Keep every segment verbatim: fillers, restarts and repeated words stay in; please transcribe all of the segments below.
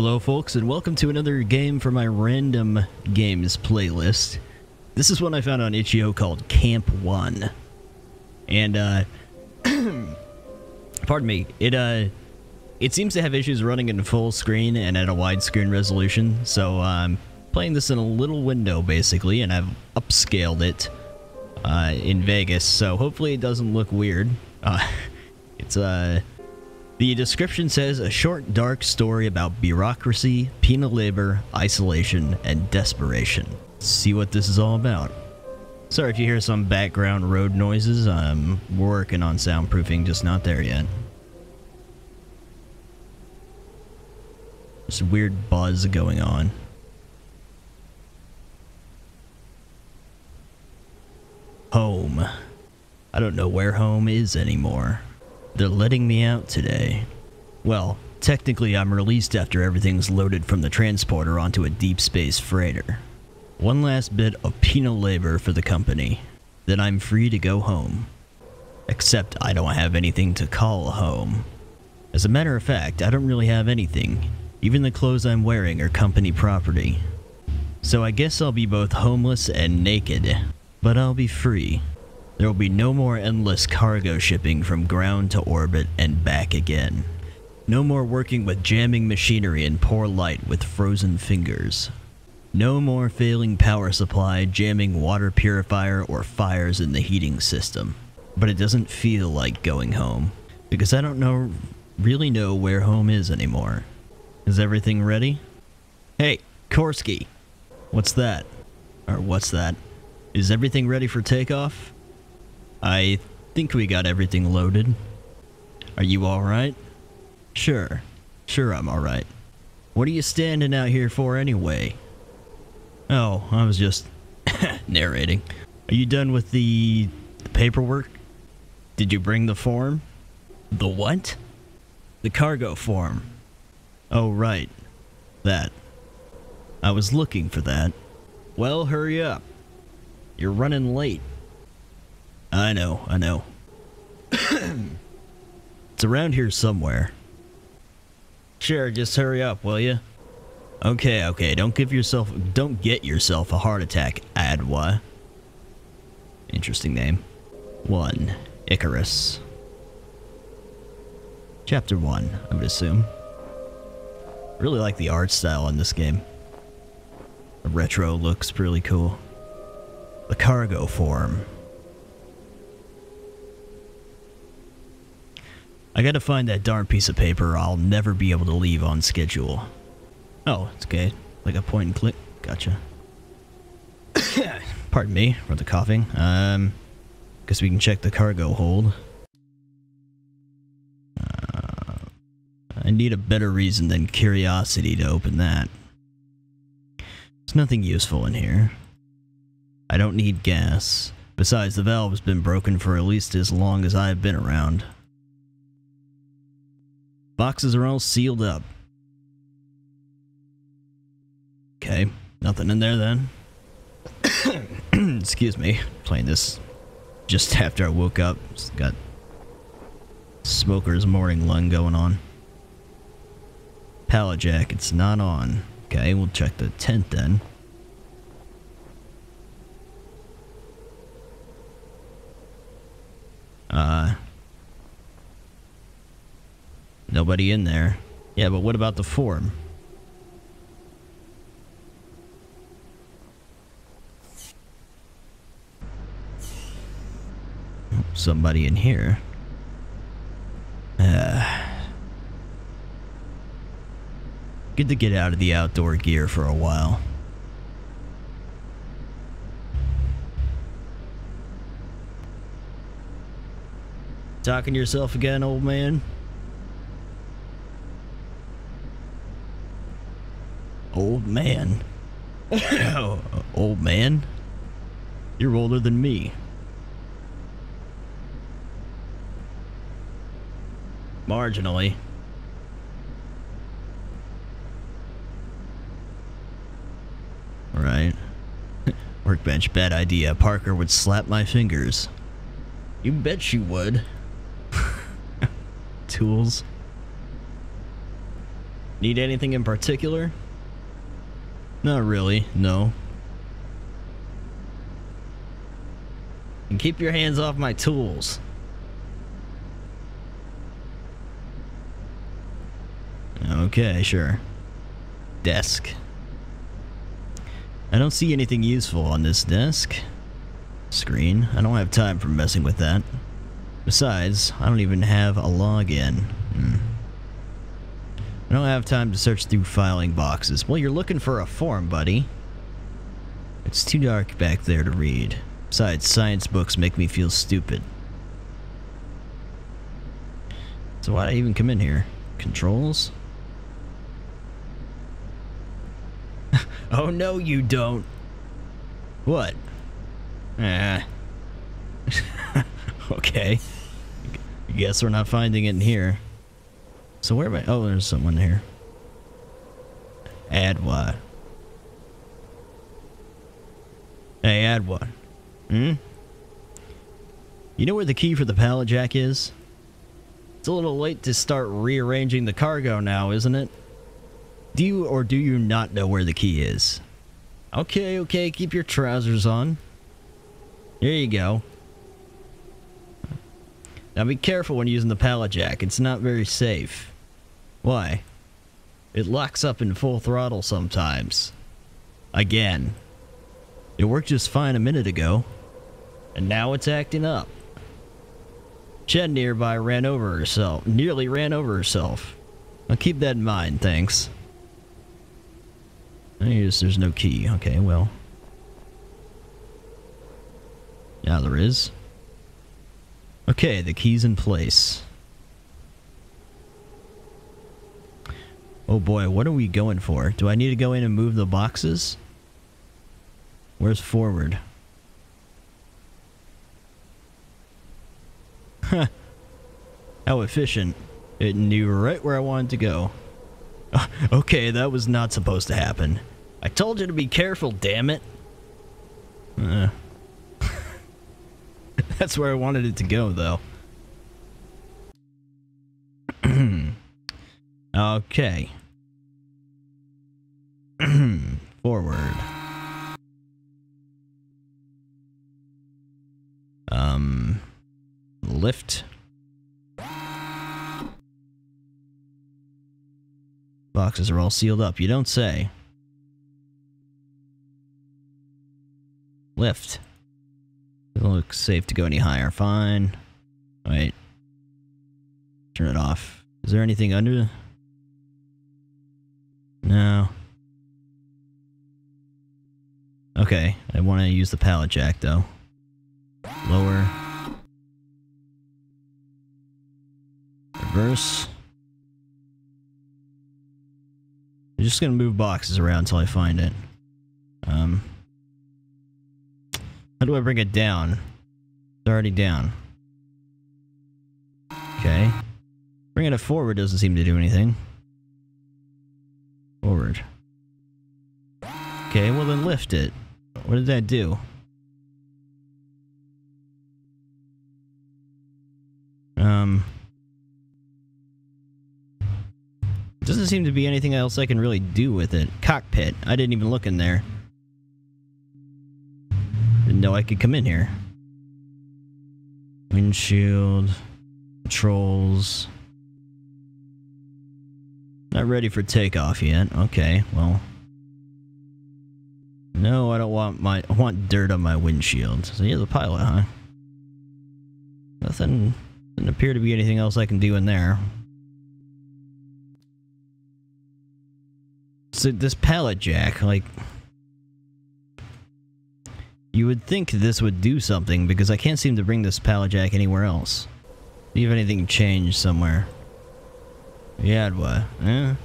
Hello folks, and welcome to another game for my random games playlist. This is one I found on itch dot i o called Camp One. And uh pardon me, it uh it seems to have issues running in full screen and at a widescreen resolution, so I'm playing this in a little window basically, and I've upscaled it uh in Vegas, so hopefully it doesn't look weird. Uh it's uh The description says, a short, dark story about bureaucracy, penal labor, isolation, and desperation. Let's see what this is all about. Sorry if you hear some background road noises. I'm working on soundproofing, just not there yet. There's a weird buzz going on. Home. I don't know where home is anymore. They're letting me out today. Well, technically I'm released after everything's loaded from the transporter onto a deep space freighter. One last bit of penal labor for the company. Then I'm free to go home. Except I don't have anything to call home. As a matter of fact, I don't really have anything. Even the clothes I'm wearing are company property. So I guess I'll be both homeless and naked. But I'll be free. There will be no more endless cargo shipping from ground to orbit and back again. No more working with jamming machinery and poor light with frozen fingers. No more failing power supply, jamming water purifier, or fires in the heating system. But it doesn't feel like going home, because I don't know, really know where home is anymore. Is everything ready? Hey, Korsky! What's that? Or what's that? Is everything ready for takeoff? I think we got everything loaded. Are you alright? Sure. Sure I'm alright. What are you standing out here for anyway? Oh, I was just narrating. Are you done with the, the paperwork? Did you bring the form? The what? The cargo form. Oh, right. That. I was looking for that. Well, hurry up. You're running late. I know, I know. It's around here somewhere. Sure, just hurry up, will you? Okay, okay, don't give yourself, don't get yourself a heart attack, Adwoa. Interesting name. One, Icarus. Chapter one, I would assume. I really like the art style in this game. The retro looks really cool. The cargo form. I gotta find that darn piece of paper. I'll never be able to leave on schedule. Oh, it's okay. Like a point and click. Gotcha. Pardon me for the coughing. Um, guess we can check the cargo hold. Uh, I need a better reason than curiosity to open that. There's nothing useful in here. I don't need gas. Besides, the valve's been broken for at least as long as I've been around. Boxes are all sealed up. Okay, nothing in there then. Excuse me, playing this just after I woke up. Just got smoker's morning lung going on. Pallet jack, it's not on. Okay, we'll check the tent then. Uh... Nobody in there. Yeah, but what about the form? Somebody in here. Uh, good to get out of the outdoor gear for a while. Talking to yourself again, old man? Old man. Old man? You're older than me. Marginally. Right. Workbench, bad idea. Parker would slap my fingers. You bet she would. Tools. Need anything in particular? Not really, no. And keep your hands off my tools. Okay, sure. Desk. I don't see anything useful on this desk. Screen. I don't have time for messing with that. Besides, I don't even have a login. Hmm. I don't have time to search through filing boxes. Well, you're looking for a form, buddy. It's too dark back there to read. Besides, science books make me feel stupid. So why'd I even come in here? Controls? Oh, no, you don't. What? Eh. Okay. I guess we're not finding it in here. So where am I? Oh, there's someone here. Adwoa. Hey, Adwoa. Hmm? You know where the key for the pallet jack is? It's a little late to start rearranging the cargo now, isn't it? Do you or do you not know where the key is? Okay, okay, keep your trousers on. Here you go. Now be careful when using the pallet jack. It's not very safe. Why? It locks up in full throttle sometimes. Again. It worked just fine a minute ago. And now it's acting up. Chen nearby ran over herself. Nearly ran over herself. I'll keep that in mind, thanks. I guess there's no key. Okay, well. Now there is. Okay, the key's in place. Oh boy, what are we going for? Do I need to go in and move the boxes? Where's forward? Huh. How efficient. It knew right where I wanted to go. Okay, that was not supposed to happen. I told you to be careful, damn it. Uh, that's where I wanted it to go, though. Okay. Forward. Um, lift. Boxes are all sealed up. You don't say. Lift. Doesn't look safe to go any higher. Fine. Alright. Turn it off. Is there anything under? No. Okay. I want to use the pallet jack, though. Lower. Reverse. I'm just gonna move boxes around until I find it. Um, how do I bring it down? It's already down. Okay. Bringing it forward doesn't seem to do anything. Forward. Okay, well then lift it. What did that do? Um... Doesn't seem to be anything else I can really do with it. Cockpit. I didn't even look in there. Didn't know I could come in here. Windshield. Controls. Not ready for takeoff yet. Okay, well. No, I don't want my I want dirt on my windshield. So you're the pilot, huh? Nothing doesn't appear to be anything else I can do in there. So this pallet jack, like, you would think this would do something because I can't seem to bring this pallet jack anywhere else. See if anything changed somewhere. Yeah, what? Eh? What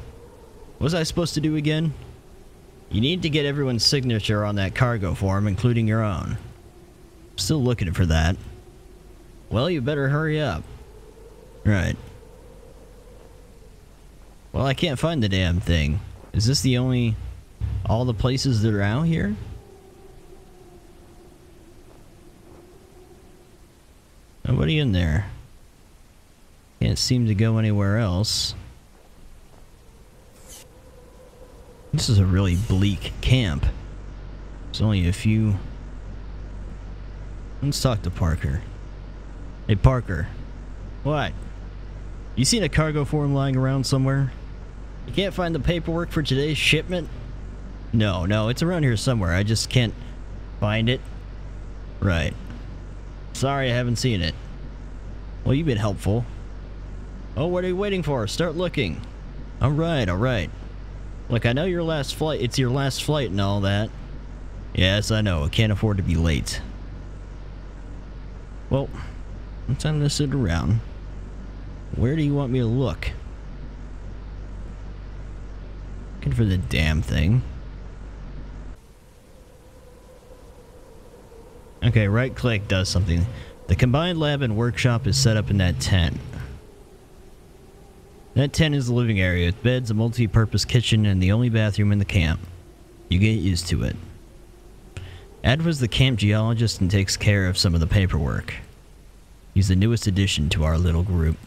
was I supposed to do again? You need to get everyone's signature on that cargo form, including your own. I'm still looking for that. Well, you better hurry up. Right. Well, I can't find the damn thing. Is this the only... all the places that are out here? Nobody in there. Can't seem to go anywhere else. This is a really bleak camp. There's only a few. Let's talk to Parker. Hey, Parker. What? You seen a cargo form lying around somewhere? You can't find the paperwork for today's shipment? No, no, it's around here somewhere. I just can't find it. Right. Sorry, I haven't seen it. Well, you've been helpful. Oh, what are you waiting for? Start looking. All right, all right. Look, I know your last flight. It's your last flight and all that. Yes, I know. I can't afford to be late. Well, I'm time to sit around. Where do you want me to look? Looking for the damn thing. Okay, right click does something. The combined lab and workshop is set up in that tent. That tent is the living area with beds, a multi-purpose kitchen, and the only bathroom in the camp. You get used to it. Adwoa's the camp geologist and takes care of some of the paperwork. He's the newest addition to our little group,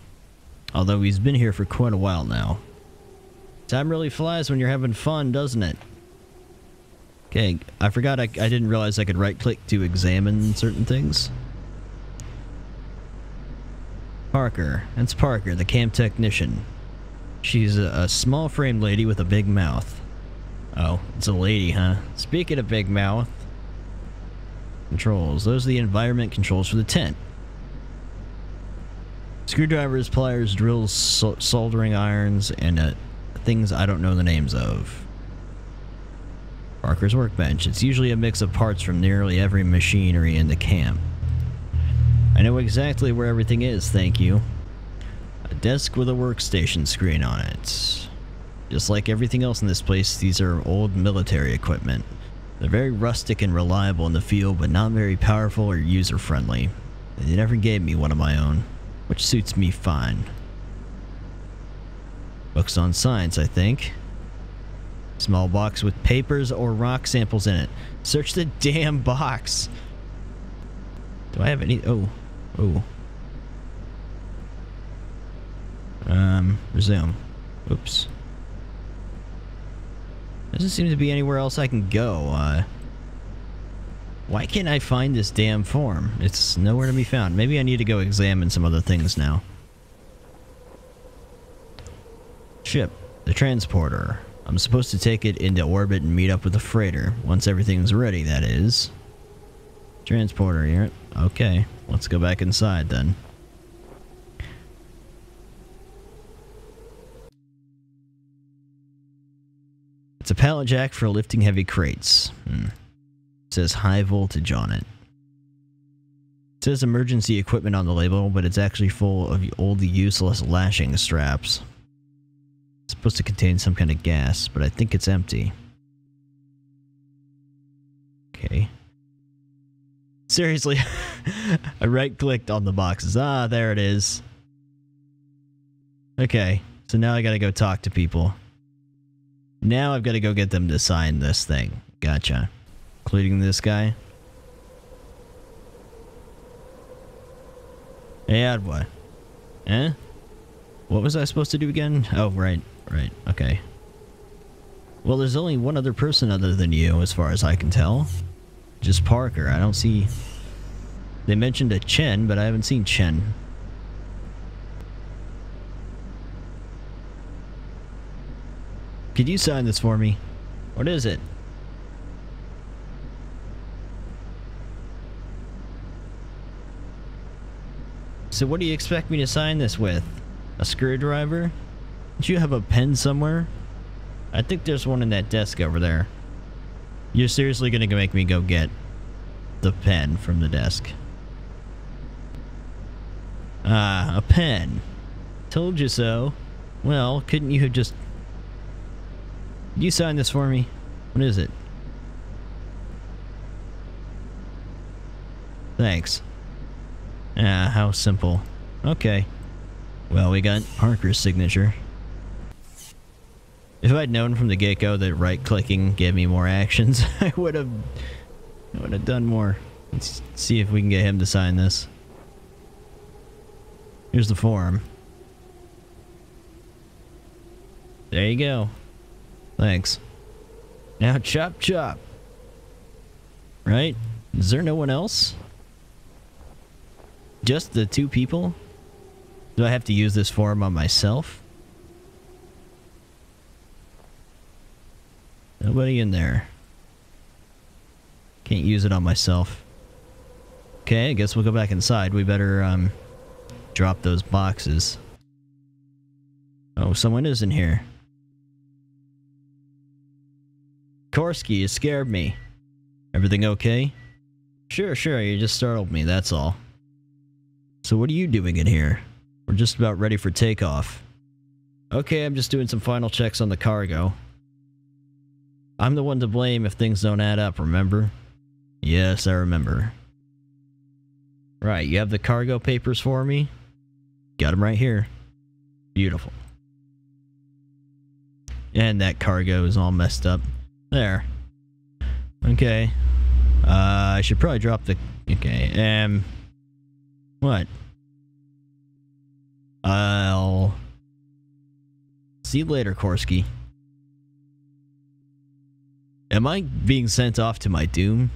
although he's been here for quite a while now. Time really flies when you're having fun, doesn't it? Okay, I forgot I, I didn't realize I could right-click to examine certain things. Parker. That's Parker, the camp technician. She's a, a small-framed lady with a big mouth. Oh, it's a lady, huh? Speaking of big mouth... Controls. Those are the environment controls for the tent. Screwdrivers, pliers, drills, sol soldering irons, and uh, things I don't know the names of. Parker's workbench. It's usually a mix of parts from nearly every machinery in the camp. I know exactly where everything is, thank you. A desk with a workstation screen on it. Just like everything else in this place, these are old military equipment. They're very rustic and reliable in the field, but not very powerful or user-friendly. They never gave me one of my own, which suits me fine. Books on science, I think. Small box with papers or rock samples in it. Search the damn box! Do I have any... Oh. Oh. Um, resume. Oops. Doesn't seem to be anywhere else I can go. Uh, why can't I find this damn form? It's nowhere to be found. Maybe I need to go examine some other things now. Ship. The transporter. I'm supposed to take it into orbit and meet up with the freighter. Once everything's ready, that is. Transporter here. Okay. Let's go back inside then. It's a pallet jack for lifting heavy crates. Hmm. It says high voltage on it. It says emergency equipment on the label, but it's actually full of old useless lashing straps. It's supposed to contain some kind of gas, but I think it's empty. Okay. Seriously, I right-clicked on the boxes. Ah, there it is. Okay, so now I gotta go talk to people. Now I've got to go get them to sign this thing. Gotcha. Including this guy. Hey, Adwoa. Eh? What was I supposed to do again? Oh, right. Right. Okay. Well, there's only one other person other than you, as far as I can tell. Just Parker. I don't see... They mentioned a Chen, but I haven't seen Chen. Could you sign this for me? What is it? So what do you expect me to sign this with? A screwdriver? Don't you have a pen somewhere? I think there's one in that desk over there. You're seriously gonna make me go get the pen from the desk? Ah, a pen. Told you so. Well, couldn't you have just... You sign this for me. What is it? Thanks. Ah, how simple. Okay. Well, we got Parker's signature. If I'd known from the get-go that right-clicking gave me more actions, I would have, I would have done more. Let's see if we can get him to sign this. Here's the form. There you go. Thanks. Now chop chop. Right? Is there no one else? Just the two people? Do I have to use this form on myself? Nobody in there. Can't use it on myself. Okay, I guess we'll go back inside. We better um, drop those boxes. Oh, someone is in here. Korsky, you scared me. Everything okay? Sure, sure, you just startled me, that's all. So what are you doing in here? We're just about ready for takeoff. Okay, I'm just doing some final checks on the cargo. I'm the one to blame if things don't add up, remember? Yes, I remember. Right, you have the cargo papers for me? Got them right here. Beautiful. And that cargo is all messed up. There. Okay. Uh, I should probably drop the... Okay, um... What? I'll... See you later, Korsky. Am I being sent off to my doom?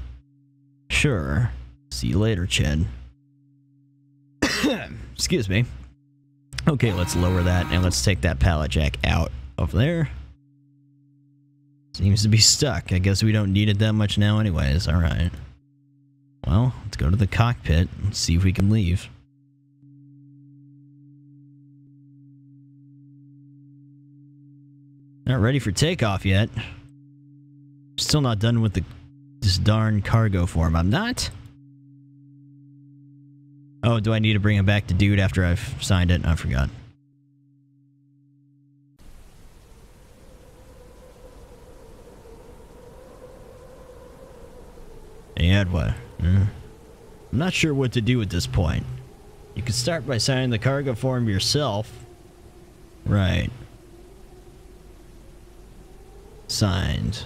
Sure. See you later, Chen. Excuse me. Okay, let's lower that and let's take that pallet jack out of there. Seems to be stuck. I guess we don't need it that much now anyways. Alright. Well, let's go to the cockpit and see if we can leave. Not ready for takeoff yet. Still not done with the this darn cargo form. I'm not? Oh, do I need to bring him back to dude after I've signed it? I forgot. Yeah, Adwoa. I'm not sure what to do at this point. You could start by signing the cargo form yourself. Right. Signed.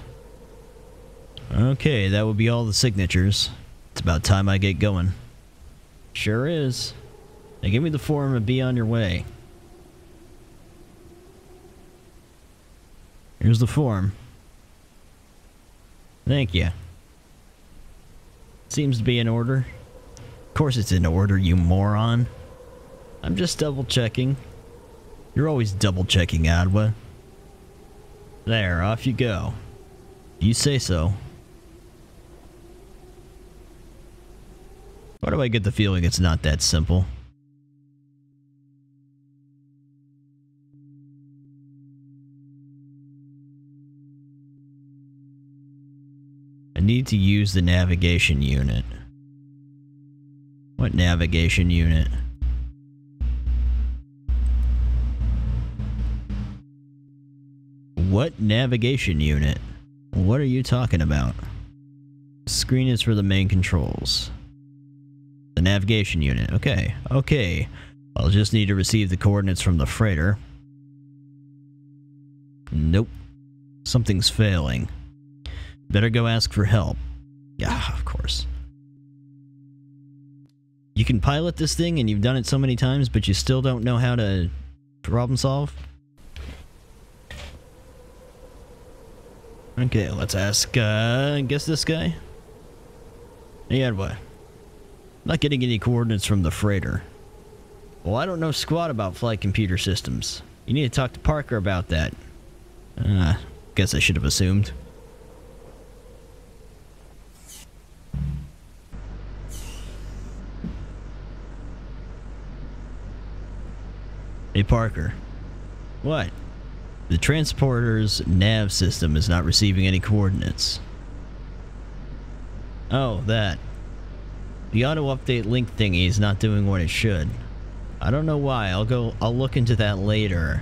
Okay, that would be all the signatures. It's about time I get going. Sure is. Now give me the form and be on your way. Here's the form. Thank you. Seems to be in order. Of course it's in order, you moron. I'm just double checking. You're always double checking, Adwoa. There, off you go. You say so. Why do I get the feeling it's not that simple? I need to use the navigation unit. What navigation unit? What navigation unit? What are you talking about? The screen is for the main controls. The navigation unit. Okay. Okay. I'll just need to receive the coordinates from the freighter. Nope. Something's failing. Better go ask for help. Yeah, of course. You can pilot this thing and you've done it so many times, but you still don't know how to problem solve? Okay, let's ask, uh, I guess this guy? Yeah, what? Not getting any coordinates from the freighter. Well, I don't know squat about flight computer systems. You need to talk to Parker about that. Uh, guess I should have assumed. Hey, Parker. What? The transporter's nav system is not receiving any coordinates. Oh, that. The auto-update link thingy is not doing what it should. I don't know why, I'll go- I'll look into that later.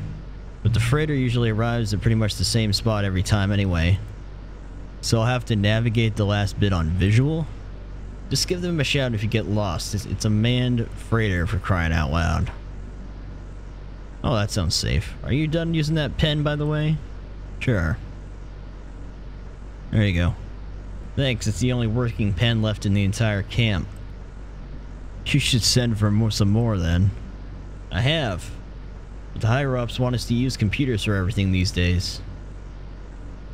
But the freighter usually arrives at pretty much the same spot every time anyway. So I'll have to navigate the last bit on visual? Just give them a shout if you get lost. It's, it's a manned freighter, for crying out loud. Oh, that sounds safe. Are you done using that pen, by the way? Sure. There you go. Thanks, it's the only working pen left in the entire camp. You should send for more, some more, then. I have. But the higher-ups want us to use computers for everything these days.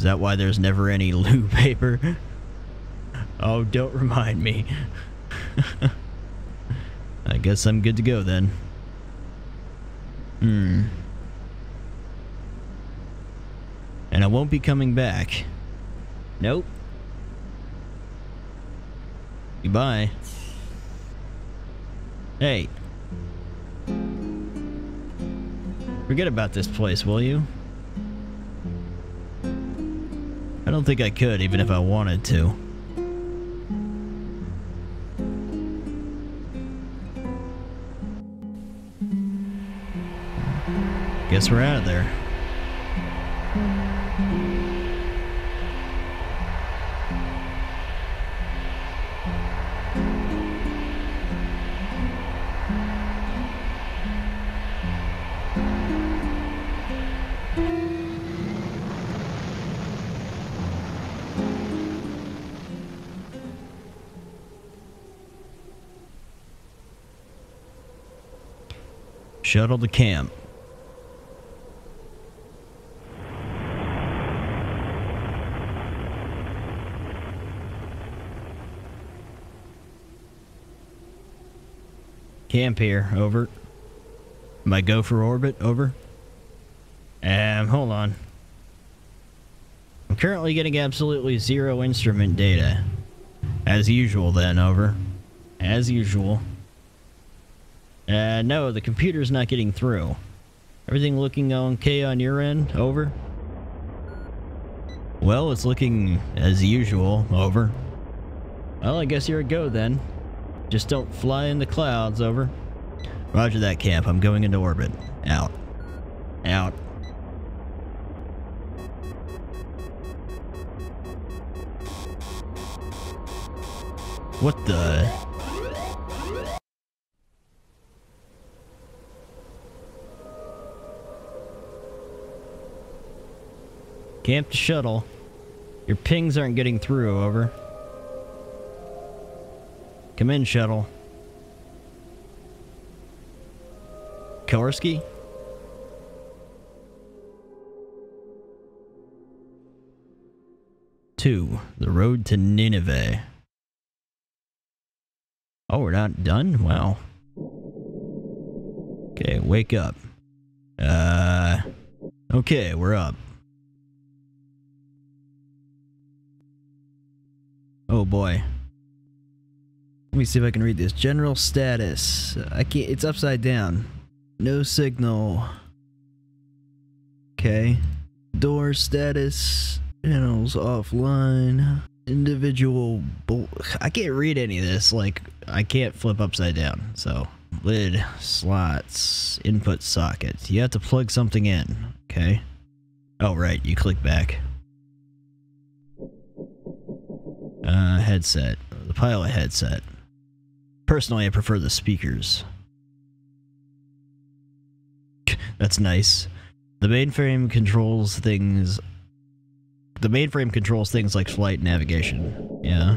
Is that why there's never any loo paper? Oh, don't remind me. I guess I'm good to go then. Hmm. And I won't be coming back. Nope. Goodbye. Hey. Forget about this place, will you? I don't think I could, even if I wanted to. Guess we're out of there. Shuttle to camp. Camp here, over. My go for orbit, over. Um, hold on. I'm currently getting absolutely zero instrument data. As usual then, over. As usual. Uh, no, the computer's not getting through. Everything looking okay on your end, over? Well, it's looking as usual, over. Well, I guess you're a go then. Just don't fly in the clouds, over. Roger that, Camp. I'm going into orbit. Out. Out. What the? Camp to shuttle. Your pings aren't getting through, over. Come in, shuttle. Korsky? Two. The road to Nineveh. Oh, we're not done? Wow. Okay, wake up. Uh... Okay, we're up. Oh boy. Let me see if I can read this. General status. I can't. It's upside down. No signal. Okay. Door status. Channels offline. Individual. Bo I can't read any of this. Like, I can't flip upside down. So, lid, slots, input sockets. You have to plug something in. Okay. Oh, right. You click back. Uh, headset. The pilot headset. Personally, I prefer the speakers. That's nice. The mainframe controls things... The mainframe controls things like flight navigation. Yeah.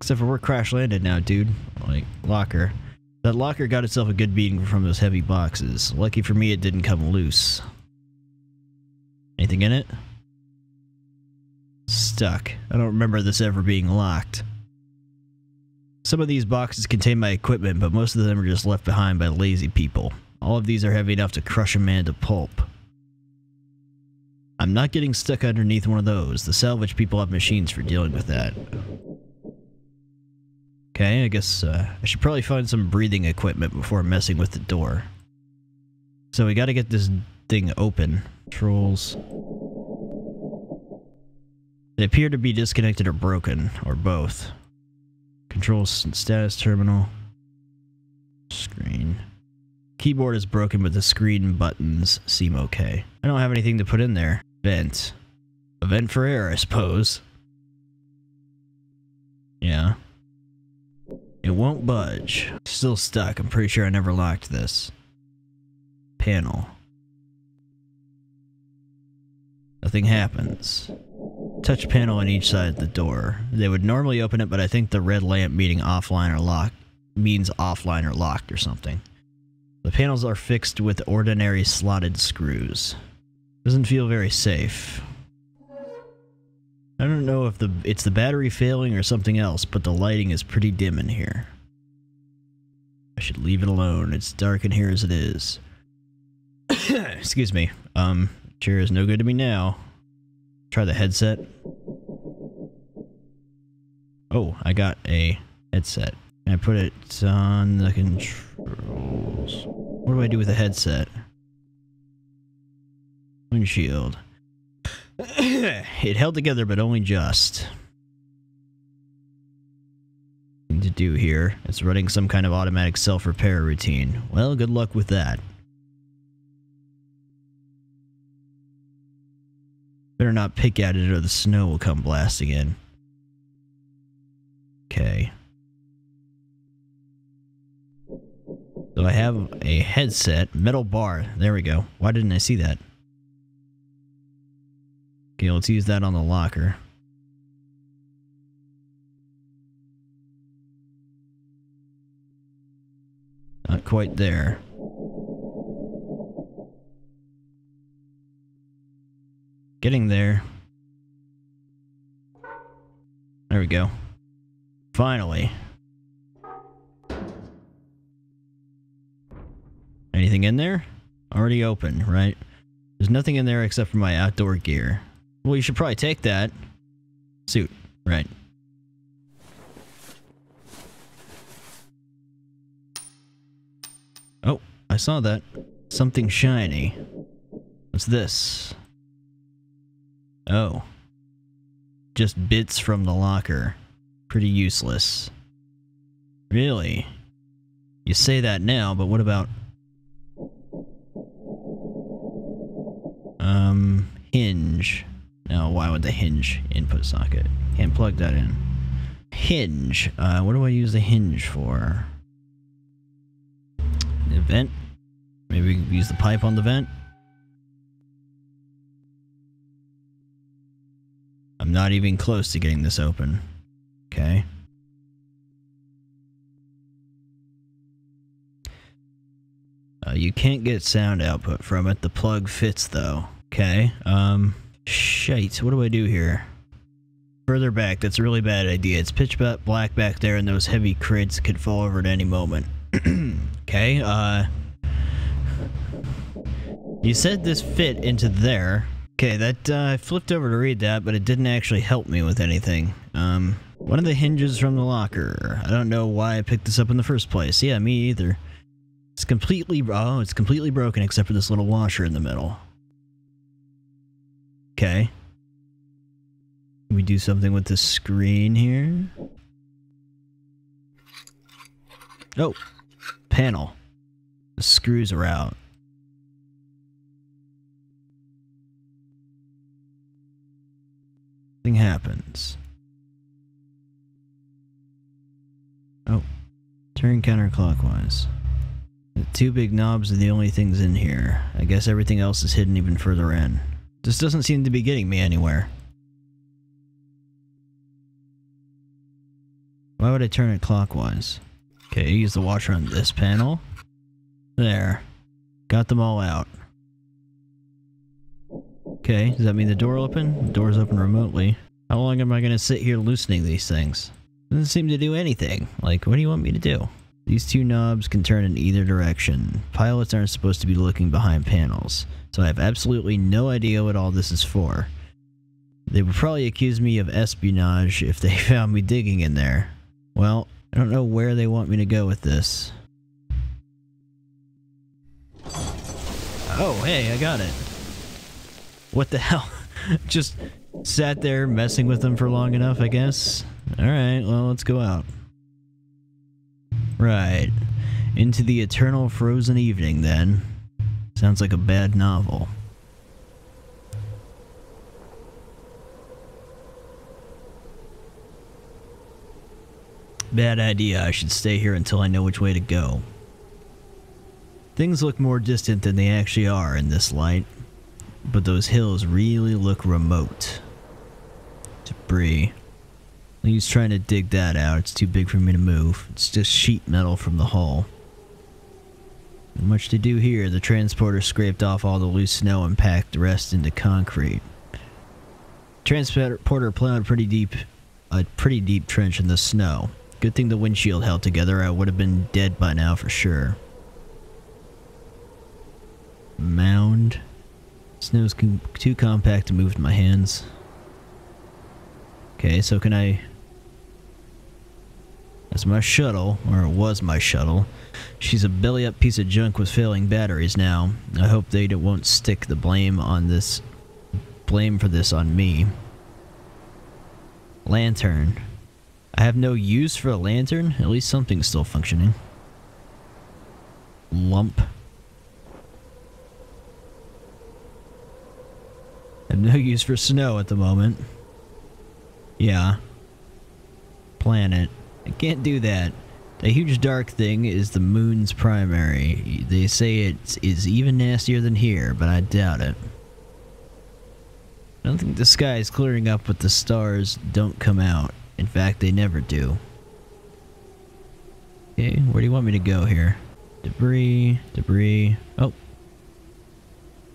Except for we're crash landed now, dude. Like, locker. That locker got itself a good beating from those heavy boxes. Lucky for me, it didn't come loose. Anything in it? Stuck. I don't remember this ever being locked. Some of these boxes contain my equipment, but most of them are just left behind by lazy people. All of these are heavy enough to crush a man to pulp. I'm not getting stuck underneath one of those. The salvage people have machines for dealing with that. Okay, I guess uh, I should probably find some breathing equipment before messing with the door. So we gotta get this thing open. Controls. They appear to be disconnected or broken, or both. Control status terminal. Screen. Keyboard is broken, but the screen buttons seem okay. I don't have anything to put in there. Vent. A vent for air, I suppose. Yeah. It won't budge. Still stuck. I'm pretty sure I never locked this. Panel. Nothing happens. Touch panel on each side of the door. They would normally open it, but I think the red lamp meaning offline or locked means offline or locked or something. The panels are fixed with ordinary slotted screws. Doesn't feel very safe. I don't know if the it's the battery failing or something else, but the lighting is pretty dim in here. I should leave it alone. It's dark in here as it is. Excuse me. Um, chair is no good to me now. Try the headset. Oh, I got a headset. Can I put it on the controls? What do I do with a headset? Windshield. It held together, but only just. Thing to do here. It's running some kind of automatic self-repair routine. Well, good luck with that. Better not pick at it or the snow will come blasting in. Okay. So I have a headset, metal bar. There we go. Why didn't I see that? Okay, let's use that on the locker. Not quite there. Getting there. There we go. Finally. Anything in there? Already open, right? There's nothing in there except for my outdoor gear. Well, you should probably take that. Suit. Right. Oh, I saw that. Something shiny. What's this? Oh. Just bits from the locker. Pretty useless. Really? You say that now, but what about... Um, hinge. Now, why would the hinge input socket? Can't plug that in. Hinge. Uh, what do I use the hinge for? The vent? Maybe we use the pipe on the vent? I'm not even close to getting this open. Okay. Uh, you can't get sound output from it. The plug fits, though. Okay, um... shite, what do I do here? Further back, that's a really bad idea. It's pitch black back there and those heavy crates could fall over at any moment. Okay, uh... you said this fit into there. Okay, that, uh, I flipped over to read that, but it didn't actually help me with anything. Um, one of the hinges from the locker. I don't know why I picked this up in the first place. Yeah, me either. It's completely, oh, it's completely broken except for this little washer in the middle. Okay. Can we do something with the screen here? Oh! Panel. The screws are out. Nothing happens. Oh. Turn counterclockwise. The two big knobs are the only things in here. I guess everything else is hidden even further in. This doesn't seem to be getting me anywhere. Why would I turn it clockwise? Okay, use the washer on this panel. There. Got them all out. Okay, does that mean the door open? The door's open remotely. How long am I gonna sit here loosening these things? Doesn't seem to do anything. Like, what do you want me to do? These two knobs can turn in either direction. Pilots aren't supposed to be looking behind panels, so I have absolutely no idea what all this is for. They would probably accuse me of espionage if they found me digging in there. Well, I don't know where they want me to go with this. Oh, hey, I got it. What the hell? Just sat there messing with them for long enough, I guess? Alright, well, let's go out. Right. Into the eternal frozen evening, then. Sounds like a bad novel. Bad idea. I should stay here until I know which way to go. Things look more distant than they actually are in this light, but those hills really look remote. Debris. He's trying to dig that out. It's too big for me to move. It's just sheet metal from the hull. Not much to do here. The transporter scraped off all the loose snow and packed the rest into concrete. Transporter plowed pretty deep, a pretty deep trench in the snow. Good thing the windshield held together. I would have been dead by now for sure. Mound. Snow's too compact to move in my hands. Okay, so can I... That's my shuttle, or it was my shuttle. She's a belly-up piece of junk with failing batteries now. I hope they won't stick the blame on this... blame for this on me. Lantern. I have no use for a lantern. At least something's still functioning. Lump. I have no use for snow at the moment. Yeah. Planet. I can't do that. The huge dark thing is the moon's primary. They say it is even nastier than here, but I doubt it. I don't think the sky is clearing up, but the stars don't come out. In fact, they never do. Okay, where do you want me to go here? Debris, debris. Oh.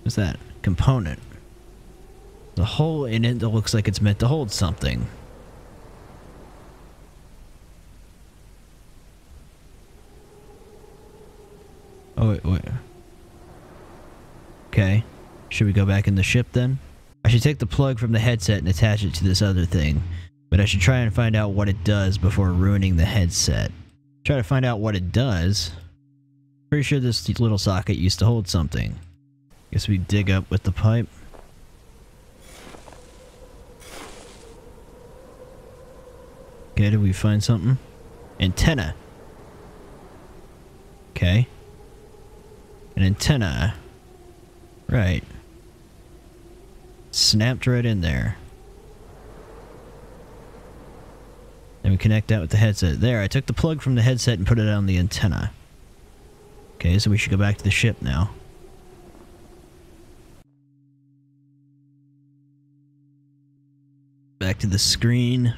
What's that? Component. The hole in it that looks like it's meant to hold something. Oh, wait, wait. Okay. Should we go back in the ship then? I should take the plug from the headset and attach it to this other thing. But I should try and find out what it does before ruining the headset. Try to find out what it does. Pretty sure this little socket used to hold something. Guess we dig up with the pipe. Okay, did we find something? Antenna. Okay. An antenna. Right. Snapped right in there. Then we connect that with the headset. There, I took the plug from the headset and put it on the antenna. Okay, so we should go back to the ship now. Back to the screen.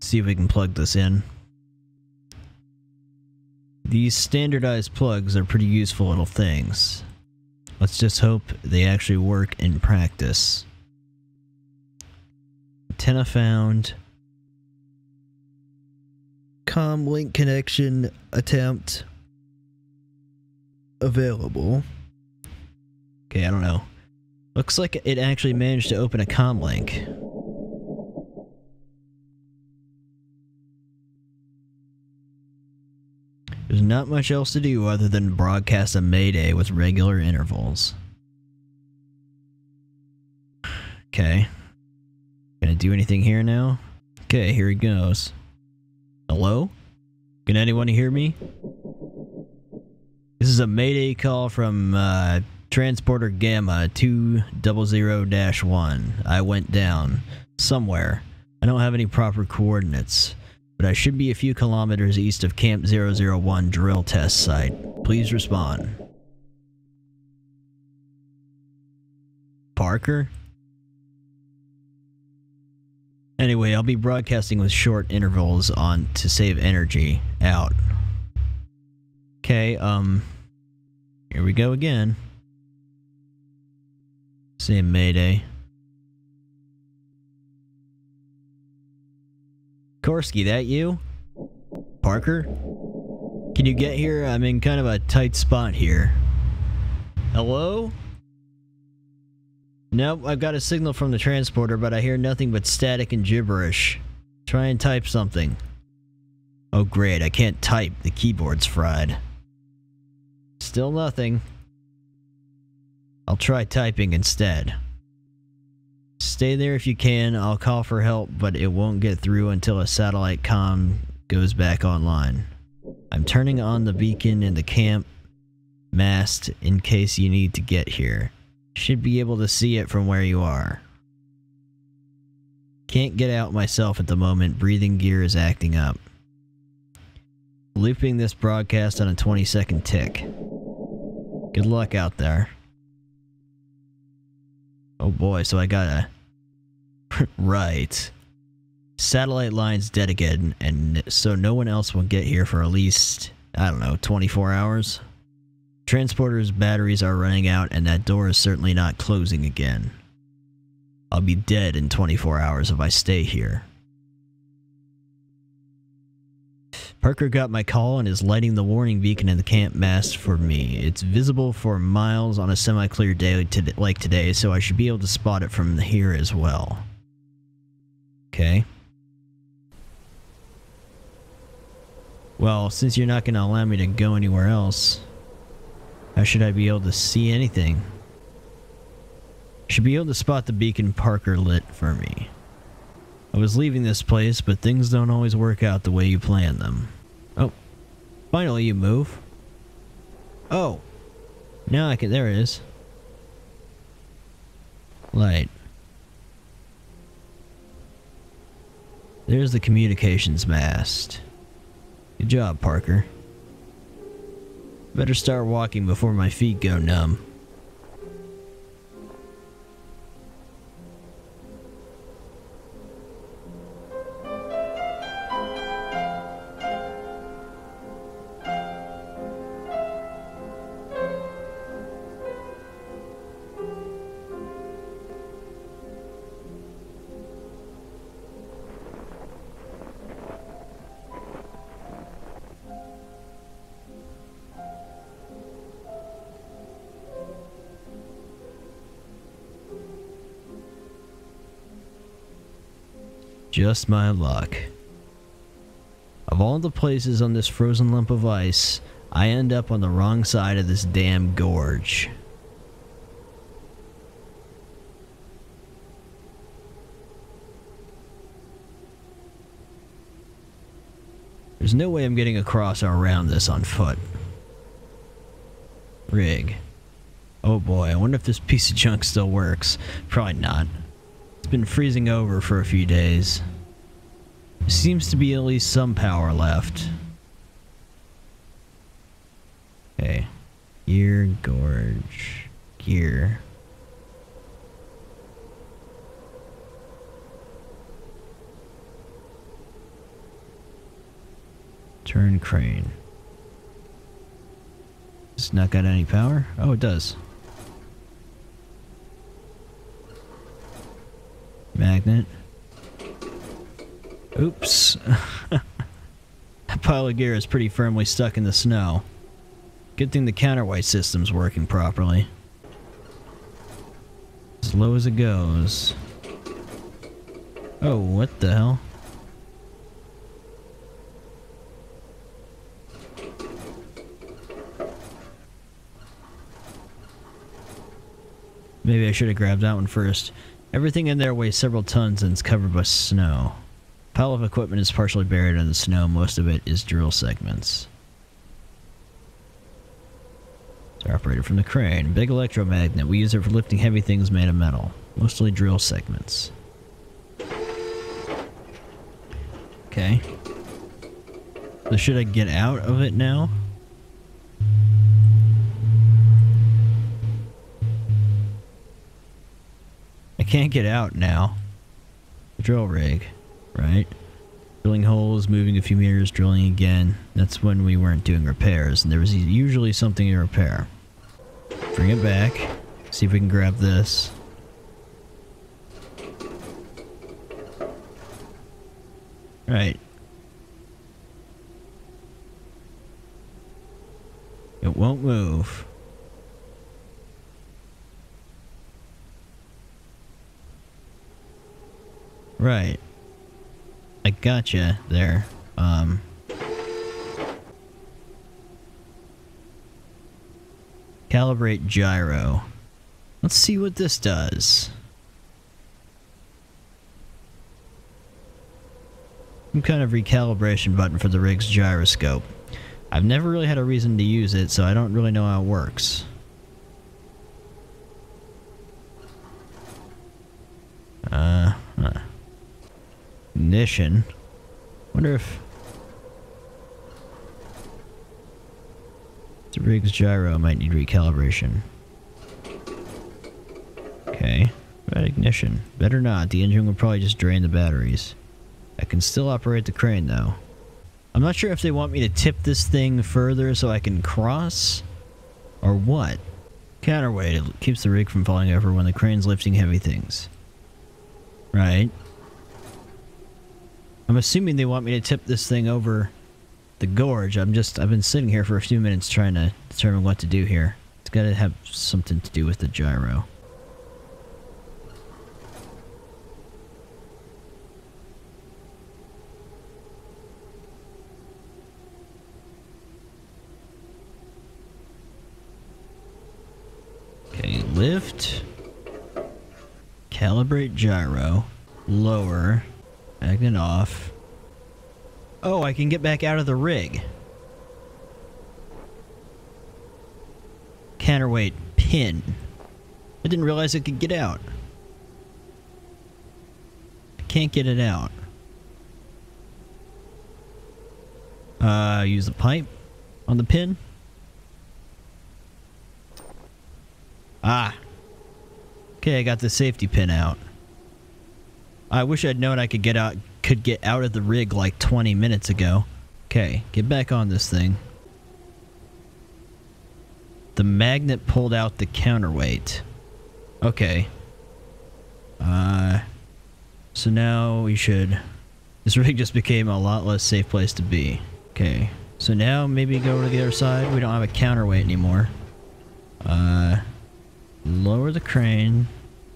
See if we can plug this in. These standardized plugs are pretty useful little things. Let's just hope they actually work in practice. Antenna found. Comm link connection attempt available. Okay, I don't know. Looks like it actually managed to open a comm link. There's not much else to do other than broadcast a mayday with regular intervals. Okay. Gonna do anything here now? Okay, here it goes. Hello? Can anyone hear me? This is a mayday call from uh, Transporter Gamma two zero zero dash one. I went down. Somewhere. I don't have any proper coordinates. But I should be a few kilometers east of Camp zero zero one drill test site. Please respond. Parker? Anyway, I'll be broadcasting with short intervals on to save energy. Out. Okay, um... here we go again. Same mayday. Korsky, that you? Parker? Can you get here? I'm in kind of a tight spot here. Hello? Nope, I've got a signal from the transporter, but I hear nothing but static and gibberish. Try and type something. Oh great, I can't type. The keyboard's fried. Still nothing. I'll try typing instead. Stay there if you can. I'll call for help, but it won't get through until a satellite comm goes back online. I'm turning on the beacon in the camp mast in case you need to get here. Should be able to see it from where you are. Can't get out myself at the moment. Breathing gear is acting up. Looping this broadcast on a twenty second tick. Good luck out there. Oh boy, so I gotta... right. Satellite lines dead again, and so no one else will get here for at least, I don't know, twenty-four hours? Transporter's batteries are running out, and that door is certainly not closing again. I'll be dead in twenty-four hours if I stay here. Parker got my call and is lighting the warning beacon in the camp mast for me. It's visible for miles on a semi-clear day like today, so I should be able to spot it from here as well. Okay. Well, since you're not going to allow me to go anywhere else, how should I be able to see anything? Should be able to spot the beacon Parker lit for me. I was leaving this place, but things don't always work out the way you plan them. Oh, finally you move. Oh, now I can, there it is. Light. There's the communications mast. Good job, Parker. Better start walking before my feet go numb. Just my luck. Of all the places on this frozen lump of ice, I end up on the wrong side of this damn gorge. There's no way I'm getting across or around this on foot. Rig. Oh boy, I wonder if this piece of junk still works. Probably not. Been freezing over for a few days. There seems to be at least some power left. Okay. Gear, gorge, gear. Turn crane. It's not got any power? Oh, it does. Magnet. Oops. That pile of gear is pretty firmly stuck in the snow. Good thing the counterweight system's working properly. As low as it goes. Oh, what the hell? Maybe I should have grabbed that one first. Everything in there weighs several tons and is covered by snow. A pile of equipment is partially buried in the snow. Most of it is drill segments. It's operated from the crane. Big electromagnet. We use it for lifting heavy things made of metal. Mostly drill segments. Okay. So should I get out of it now? Can't get out now. The drill rig, right? Drilling holes, moving a few meters, drilling again. That's when we weren't doing repairs, and there was usually something to repair. Bring it back. See if we can grab this. Right. It won't move. Right. I gotcha there. Um. Calibrate gyro. Let's see what this does. Some kind of recalibration button for the rig's gyroscope. I've never really had a reason to use it, so I don't really know how it works. Uh... Huh. Ignition. Wonder if the rig's gyro might need recalibration. Okay. Bad ignition. Better not. The engine will probably just drain the batteries. I can still operate the crane though. I'm not sure if they want me to tip this thing further so I can cross or what. Counterweight. It keeps the rig from falling over when the crane's lifting heavy things. Right. I'm assuming they want me to tip this thing over the gorge. I'm just, I've been sitting here for a few minutes trying to determine what to do here. It's got to have something to do with the gyro. Okay, lift, calibrate gyro, lower, magnet off. Oh, I can get back out of the rig. Counterweight pin. I didn't realize it could get out. I can't get it out. Uh, use the pipe on the pin. Ah. Okay, I got the safety pin out. I wish I'd known I could get out could get out of the rig like twenty minutes ago. Okay, get back on this thing. The magnet pulled out the counterweight. Okay. Uh, so now we should... This rig just became a lot less safe place to be. Okay. So now maybe go over to the other side. We don't have a counterweight anymore. Uh, lower the crane.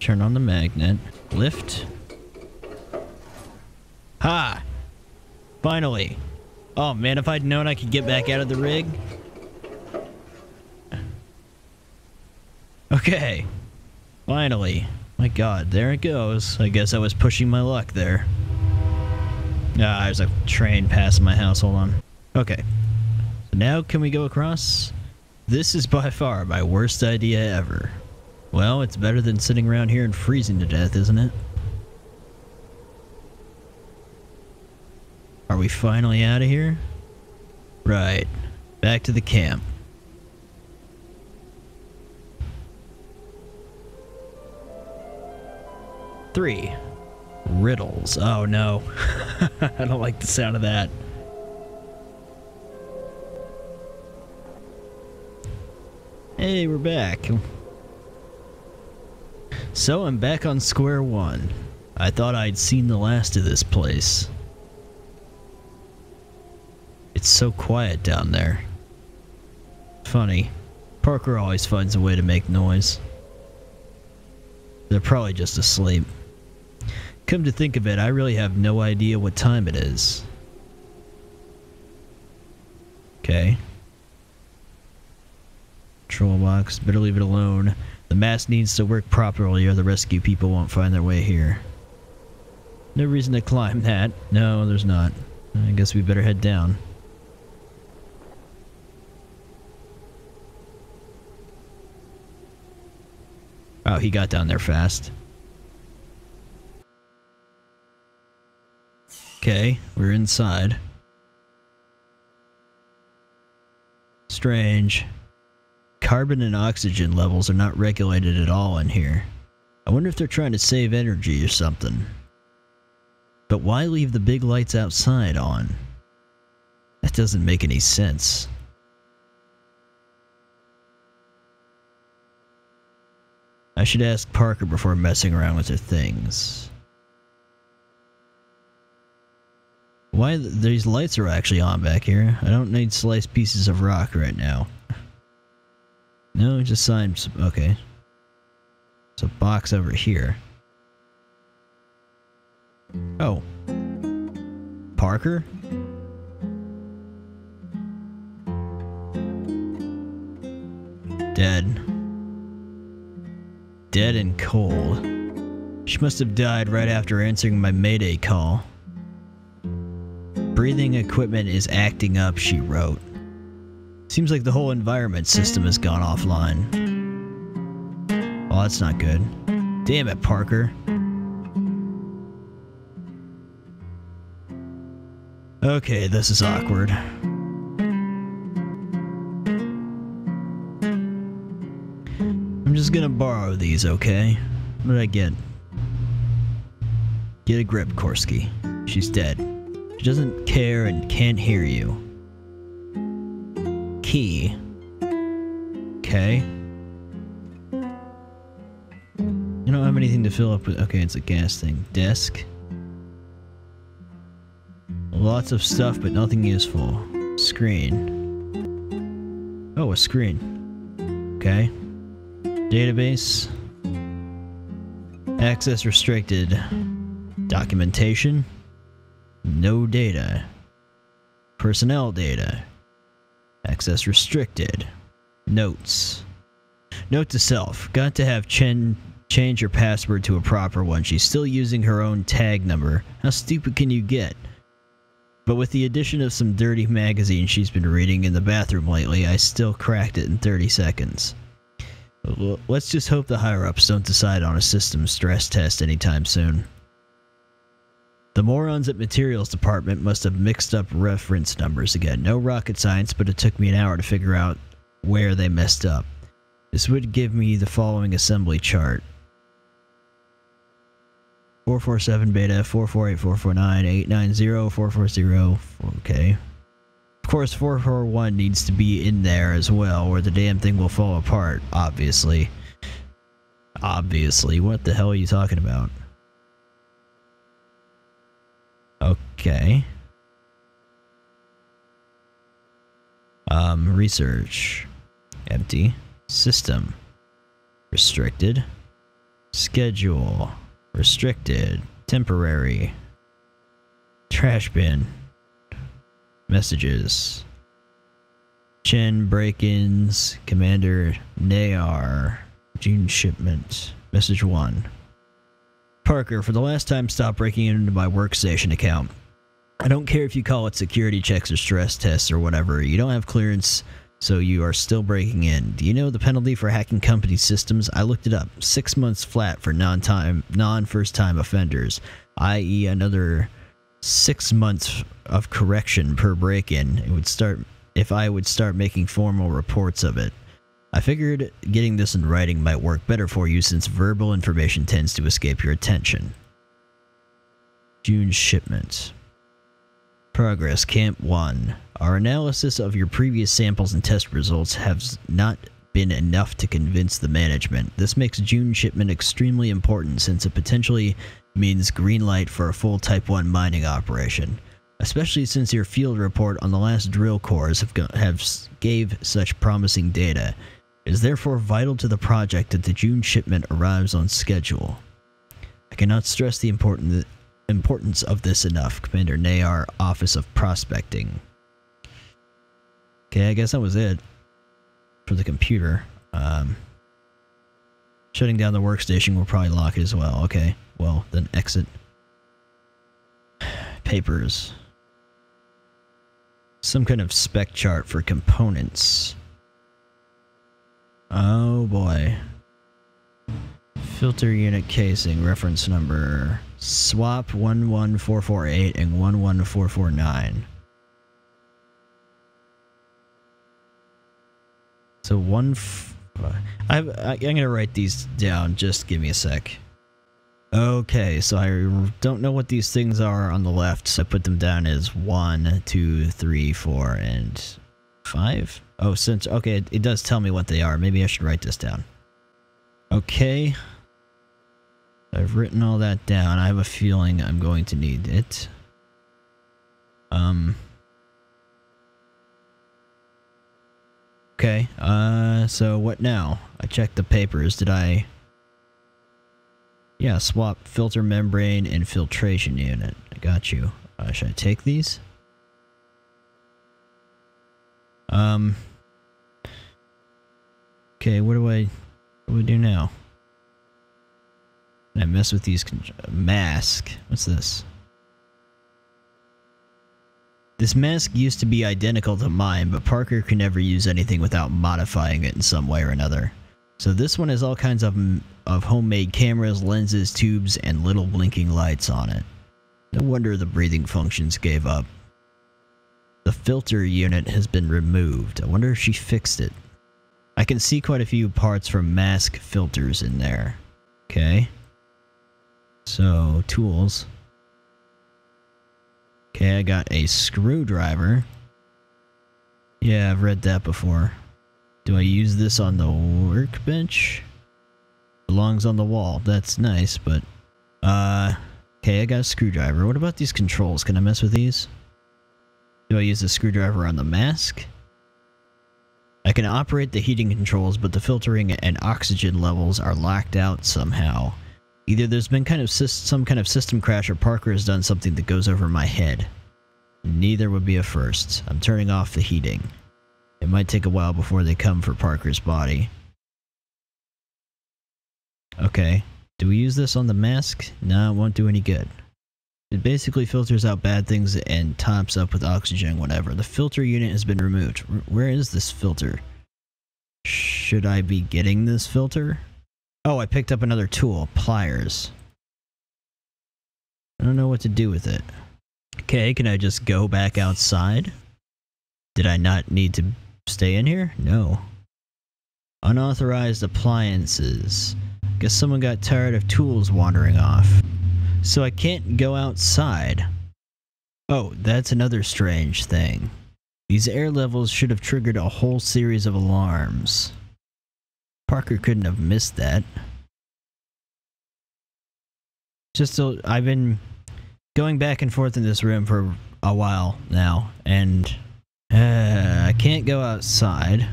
Turn on the magnet. Lift. Ha! Finally! Oh man, if I'd known I could get back out of the rig... Okay, finally. My god, there it goes. I guess I was pushing my luck there. Ah, there's a train passing my house, hold on. Okay, so now can we go across? This is by far my worst idea ever. Well, it's better than sitting around here and freezing to death, isn't it? Are we finally out of here? Right, back to the camp. Three. Riddles. Oh no. I don't like the sound of that. Hey, we're back. So I'm back on square one. I thought I'd seen the last of this place. It's so quiet down there. Funny. Parker always finds a way to make noise. They're probably just asleep. Come to think of it, I really have no idea what time it is. Okay. Control box. Better leave it alone. The mask needs to work properly or the rescue people won't find their way here. No reason to climb that. No, there's not. I guess we better head down. Oh, he got down there fast. Okay, we're inside. Strange. Carbon and oxygen levels are not regulated at all in here. I wonder if they're trying to save energy or something. But why leave the big lights outside on? That doesn't make any sense. I should ask Parker before messing around with her things. Why th- these lights are actually on back here? I don't need sliced pieces of rock right now. No, just signs. Okay. There's a box over here. Oh. Parker? Dead. Dead and cold. She must have died right after answering my Mayday call. Breathing equipment is acting up, she wrote. Seems like the whole environment system has gone offline. Oh, that's not good. Damn it, Parker. Okay, this is awkward. I'm just gonna borrow these, okay? What did I get? Get a grip, Korsky. She's dead. She doesn't care and can't hear you. Key. Okay. I don't have anything to fill up with. Okay, it's a gas thing. Desk. Lots of stuff, but nothing useful. Screen. Oh, a screen. Okay. Database. Access restricted. Documentation. No data. Personnel data. Access restricted. Notes. Note to self. Got to have Chen change her password to a proper one. She's still using her own tag number. How stupid can you get? But with the addition of some dirty magazine she's been reading in the bathroom lately, I still cracked it in thirty seconds. Let's just hope the higher-ups don't decide on a system stress test anytime soon. The morons at materials department must have mixed up reference numbers again. No rocket science, but it took me an hour to figure out where they messed up. This would give me the following assembly chart. four four seven beta, four four eight, four four nine, eight nine zero, four four zero, okay. Of course four four one needs to be in there as well, or the damn thing will fall apart, obviously. Obviously, what the hell are you talking about? Okay. Um, research. Empty. System. Restricted. Schedule. Restricted. Temporary. Trash bin. Messages. Chen break-ins. Commander Nayar. June shipment. Message one. Parker, for the last time, stop breaking into my workstation account. I don't care if you call it security checks or stress tests or whatever. You don't have clearance, so you are still breaking in. Do you know the penalty for hacking company systems? I looked it up. Six months flat for non-time, non-first-time offenders, that is another six months of correction per break-in. It would start if I would start making formal reports of it. I figured getting this in writing might work better for you since verbal information tends to escape your attention. June shipment. Progress. Camp One. Our analysis of your previous samples and test results has not been enough to convince the management. This makes June shipment extremely important since it potentially means green light for a full Type one mining operation. Especially since your field report on the last drill cores have, have gave such promising data. It is therefore vital to the project that the June shipment arrives on schedule. I cannot stress the important importance of this enough. Commander Nayar, Office of Prospecting. Okay, I guess that was it for the computer. Um, shutting down the workstation will probably lock it as well. Okay, well, then exit. Papers. Some kind of spec chart for components. Oh boy. Filter unit casing, reference number. Swap one one four four eight and one one four four nine. So one... F I, I, I'm gonna write these down, just give me a sec. Okay, so I don't know what these things are on the left, so I put them down as one, two, three, four, and five? Oh, since, okay, it, it does tell me what they are. Maybe I should write this down. Okay. I've written all that down. I have a feeling I'm going to need it. Um. Okay, uh, so what now? I checked the papers. Did I... Yeah, swap filter membrane and filtration unit. I got you. Uh, should I take these? Um. Okay, what do I... What do we do now? Can I mess with these... Con mask. What's this? This mask used to be identical to mine, but Parker can never use anything without modifying it in some way or another. So this one has all kinds of of homemade cameras, lenses, tubes, and little blinking lights on it. No wonder the breathing functions gave up. The filter unit has been removed. I wonder if she fixed it. I can see quite a few parts from mask filters in there. Okay. So, tools. Okay, I got a screwdriver. Yeah, I've read that before. Do I use this on the workbench? Belongs on the wall. That's nice, but... Uh... Okay, I got a screwdriver. What about these controls? Can I mess with these? Do I use the screwdriver on the mask? I can operate the heating controls, but the filtering and oxygen levels are locked out somehow. Either there's been kind of some kind of system crash or Parker has done something that goes over my head. Neither would be a first. I'm turning off the heating. It might take a while before they come for Parker's body. Okay. Do we use this on the mask? No, it won't do any good. It basically filters out bad things and tops up with oxygen and whatever. The filter unit has been removed. Where is this filter? Should I be getting this filter? Oh, I picked up another tool. Pliers. I don't know what to do with it. Okay, can I just go back outside? Did I not need to stay in here? No. Unauthorized appliances. Guess someone got tired of tools wandering off. So I can't go outside. Oh, that's another strange thing. These air levels should have triggered a whole series of alarms. Parker couldn't have missed that. Just so I've been going back and forth in this room for a while now, and uh, I can't go outside.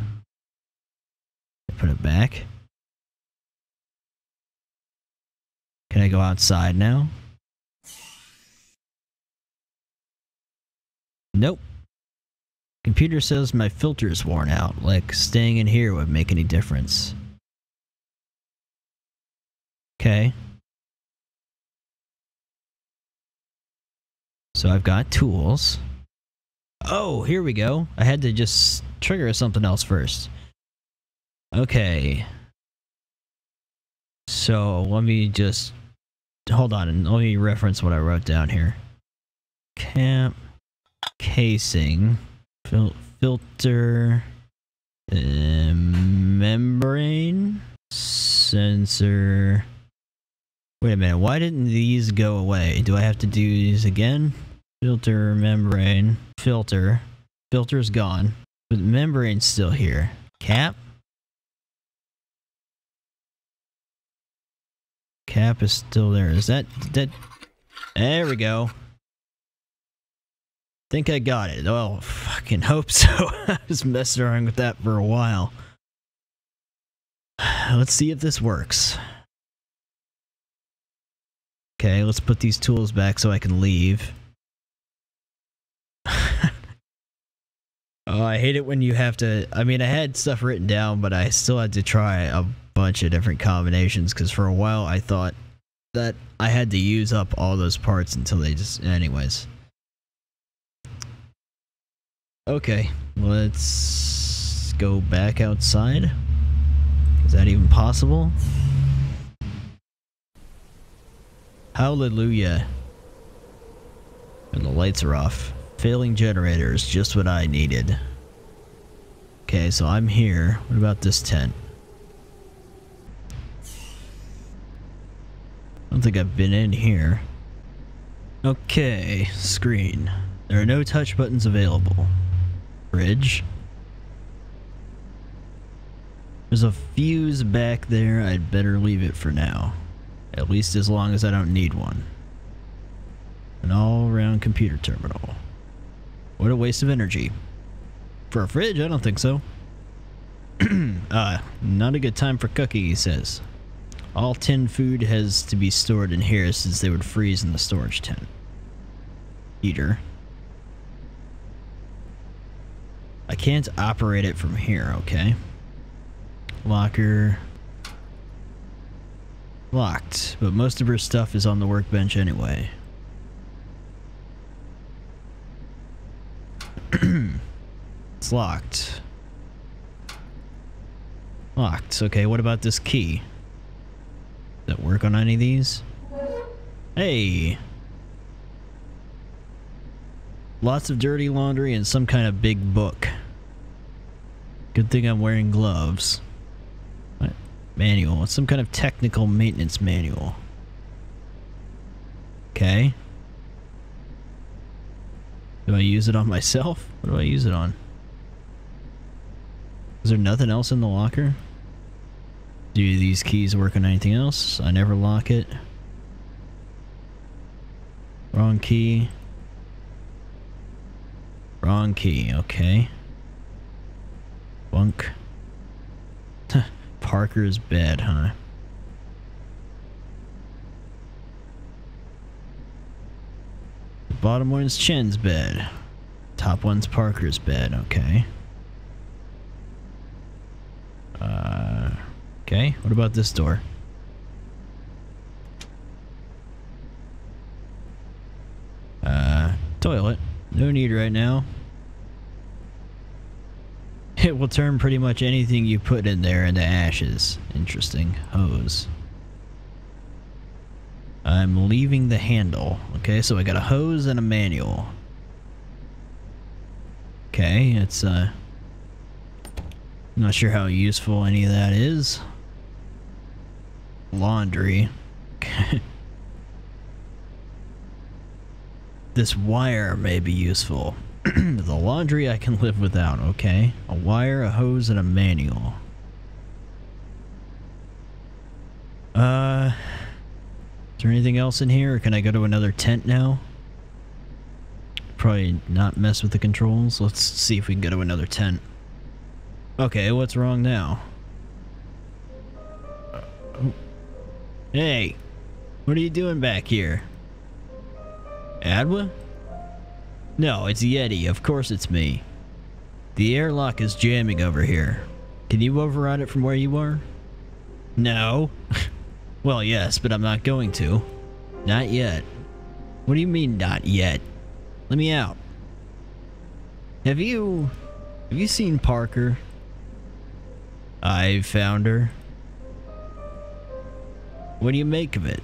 Put it back. Can I go outside now? Nope. Computer says my filter's worn out, like staying in here would make any difference. Okay. So I've got tools. Oh, here we go. I had to just trigger something else first. Okay. So let me just... Hold on, and let me reference what I wrote down here. Camp... Casing... Fil filter... Uh, membrane... Sensor... Wait a minute, why didn't these go away? Do I have to do these again? Filter, membrane... Filter... Filter's gone. But the membrane's still here. Cap? Cap is still there. Is that... that... There we go. Think I got it. Well, fucking hope so. I was messing around with that for a while. Let's see if this works. Okay, let's put these tools back so I can leave. Oh, I hate it when you have to... I mean, I had stuff written down, but I still had to try a bunch of different combinations, because for a while I thought that I had to use up all those parts until they just... Anyways. Okay, let's go back outside. Is that even possible? Hallelujah. And the lights are off. Failing generator is just what I needed. Okay, so I'm here. What about this tent? I don't think I've been in here. Okay, screen. There are no touch buttons available. Bridge. There's a fuse back there. I'd better leave it for now. At least as long as I don't need one. An all-round computer terminal. What a waste of energy. For a fridge, I don't think so. uh, not a good time for cooking, he says. All tin food has to be stored in here since they would freeze in the storage tent. Heater. I can't operate it from here, okay. Locker. Locked, but most of her stuff is on the workbench anyway. It's locked. Locked, okay, what about this key? Does that work on any of these? Hey! Lots of dirty laundry and some kind of big book. Good thing I'm wearing gloves. What? Manual. It's some kind of technical maintenance manual. Okay. Do I use it on myself? What do I use it on? Is there nothing else in the locker? Do these keys work on anything else? I never lock it. Wrong key. Wrong key, okay. Bunk. Parker's bed, huh? The bottom one's Chen's bed. Top one's Parker's bed, okay. Uh, okay, what about this door? Uh, toilet. No need right now. It will turn pretty much anything you put in there into ashes. Interesting. Hose. I'm leaving the handle. Okay, so I got a hose and a manual. Okay, it's uh not sure how useful any of that is. Laundry. This wire may be useful. The laundry I can live without, okay? A wire, a hose, and a manual. Uh, is there anything else in here, or can I go to another tent now? Probably not mess with the controls. Let's see if we can go to another tent. Okay, what's wrong now? Hey! What are you doing back here? Adwoa? No, it's Yeti. Of course it's me. The airlock is jamming over here. Can you override it from where you are? No. Well, yes, but I'm not going to. Not yet. What do you mean, not yet? Let me out. Have you... Have you seen Parker? I found her. What do you make of it?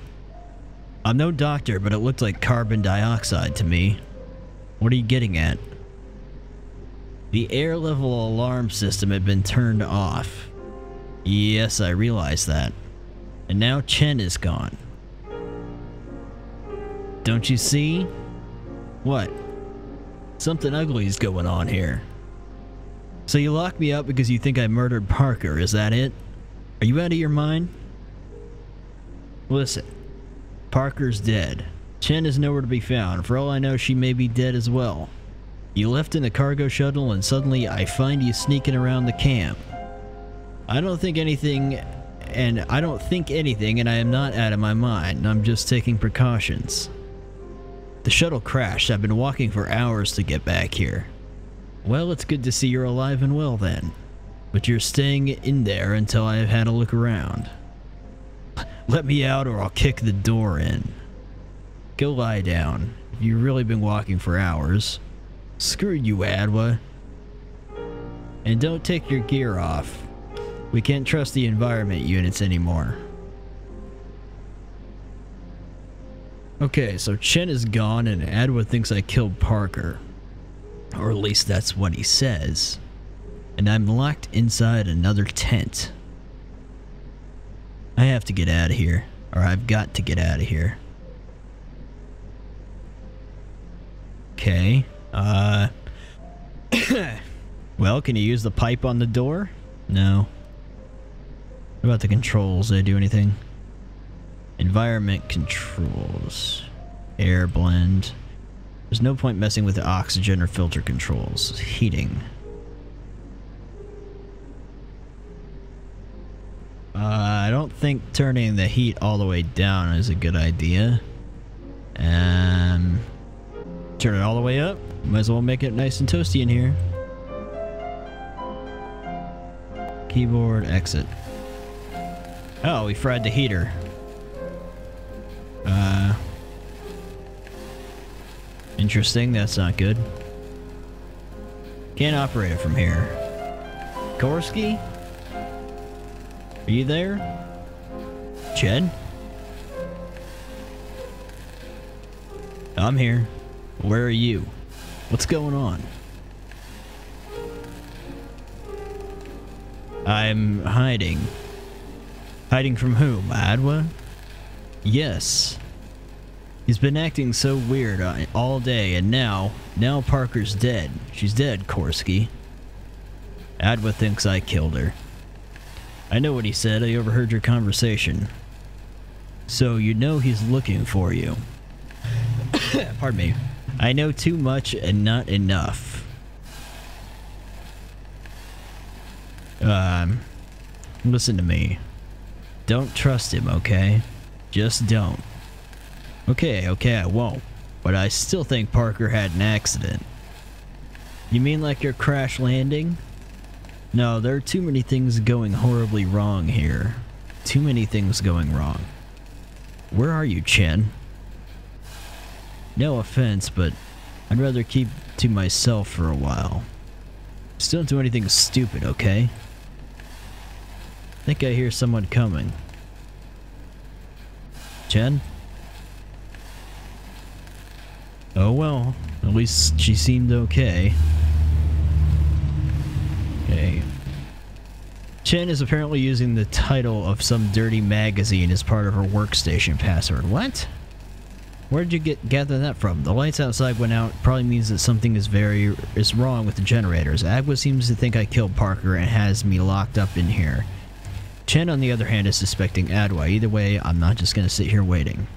I'm no doctor, but it looked like carbon dioxide to me. What are you getting at? The air level alarm system had been turned off. Yes, I realized that. And now Chen is gone. Don't you see? What? Something ugly is going on here. So you locked me up because you think I murdered Parker, is that it? Are you out of your mind? Listen. Parker's dead. Chen is nowhere to be found. For all I know, she may be dead as well. You left in a cargo shuttle and suddenly I find you sneaking around the camp. I don't think anything and I don't think anything and I am not out of my mind. I'm just taking precautions. The shuttle crashed. I've been walking for hours to get back here. Well, it's good to see you're alive and well then. But you're staying in there until I have had a look around. Let me out or I'll kick the door in. Go lie down. You've really been walking for hours. Screw you, Adwoa. And don't take your gear off. We can't trust the environment units anymore. Okay, so Chen is gone and Adwoa thinks I killed Parker. Or at least that's what he says. And I'm locked inside another tent. I have to get out of here, or I've got to get out of here. Okay, uh... well, can you use the pipe on the door? No. What about the controls? Do they do anything? Environment controls. Air blend. There's no point messing with the oxygen or filter controls. Heating. Uh, I don't think turning the heat all the way down is a good idea. Um, turn it all the way up. Might as well make it nice and toasty in here. Keyboard exit. Oh, we fried the heater. Uh, interesting. That's not good. Can't operate it from here. Korsky? Are you there? Chen? I'm here. Where are you? What's going on? I'm hiding. Hiding from whom? Adwoa? Yes. He's been acting so weird all day and now, now Parker's dead. She's dead, Korsky. Adwoa thinks I killed her. I know what he said. I overheard your conversation. So you know he's looking for you. Pardon me. I know too much and not enough. Um, listen to me. Don't trust him, okay? Just don't. Okay, okay, I won't. But I still think Parker had an accident. You mean like your crash landing? No, there are too many things going horribly wrong here. Too many things going wrong. Where are you, Chen? No offense, but I'd rather keep to myself for a while. Just don't do anything stupid, okay? I think I hear someone coming. Chen? Oh well, at least she seemed okay. Okay. Chen is apparently using the title of some dirty magazine as part of her workstation password. What? Where did you get gather that from? The lights outside went out. Probably means that something is very is wrong with the generators. Adwoa seems to think I killed Parker and has me locked up in here. Chen, on the other hand, is suspecting Adwoa. Either way, I'm not just gonna sit here waiting.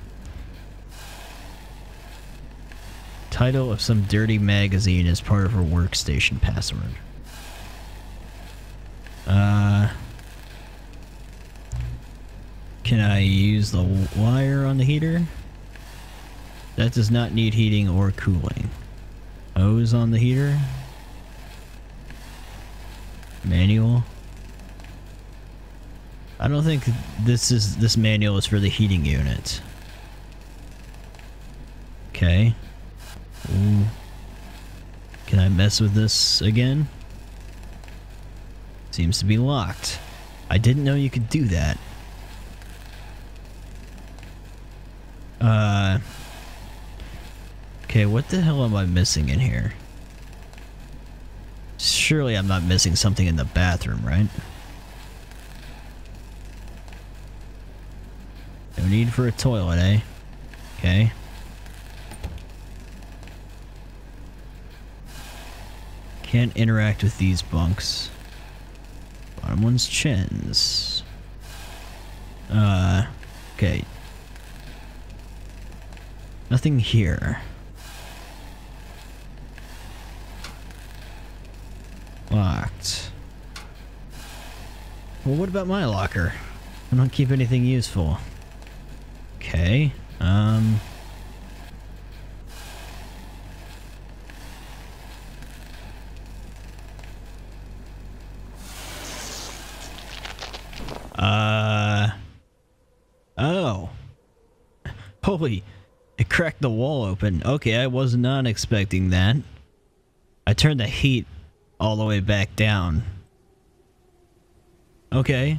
Title of some dirty magazine as part of her workstation password. Uh, can I use the wire on the heater? That does not need heating or cooling. O's on the heater. Manual. I don't think this is this manual is for the heating unit. Okay. Ooh. Can I mess with this again? Seems to be locked. I didn't know you could do that. Uh Okay, what the hell am I missing in here? Surely I'm not missing something in the bathroom, right? No need for a toilet, eh? Okay. Can't interact with these bunks. Bottom one's Chen's. Uh, okay. Nothing here. Locked. Well, what about my locker? I don't keep anything useful. Okay. Um. Uh. Oh. Holy. It cracked the wall open. Okay, I was not expecting that. I turned the heat all the way back down. Okay.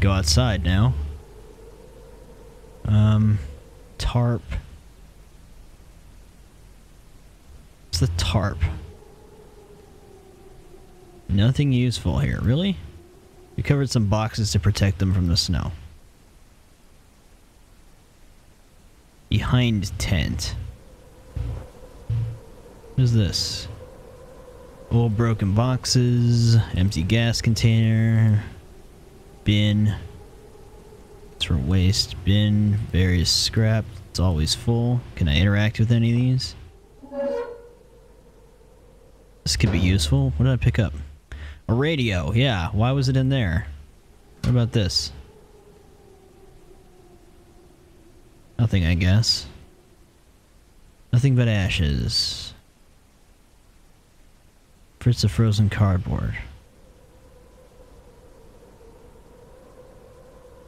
Go outside now. Um, tarp. What's the tarp? Nothing useful here, really? We covered some boxes to protect them from the snow. Behind tent. What is this? Old broken boxes, empty gas container, bin. It's for waste, bin, various scrap. It's always full. Can I interact with any of these? This could be useful. What did I pick up? A radio. Yeah. Why was it in there? What about this? Nothing, I guess. Nothing but ashes. Fritz of frozen cardboard.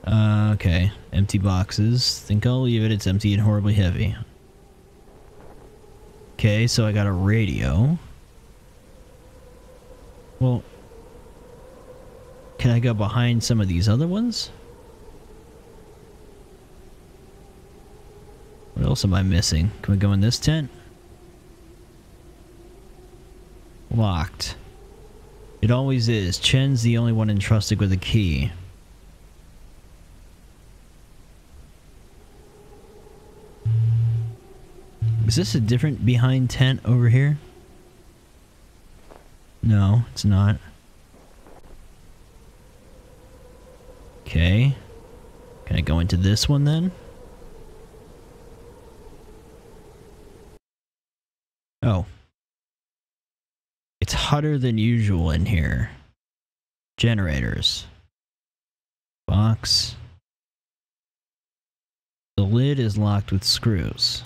Uh, okay. Empty boxes. Think I'll leave it. It's empty and horribly heavy. Okay, so I got a radio. Well, can I go behind some of these other ones? What else am I missing? Can we go in this tent? Locked. It always is. Chen's the only one entrusted with a key. Is this a different behind tent over here? No, it's not. Okay. Can I go into this one then? Oh. It's hotter than usual in here. Generators. Box. The lid is locked with screws.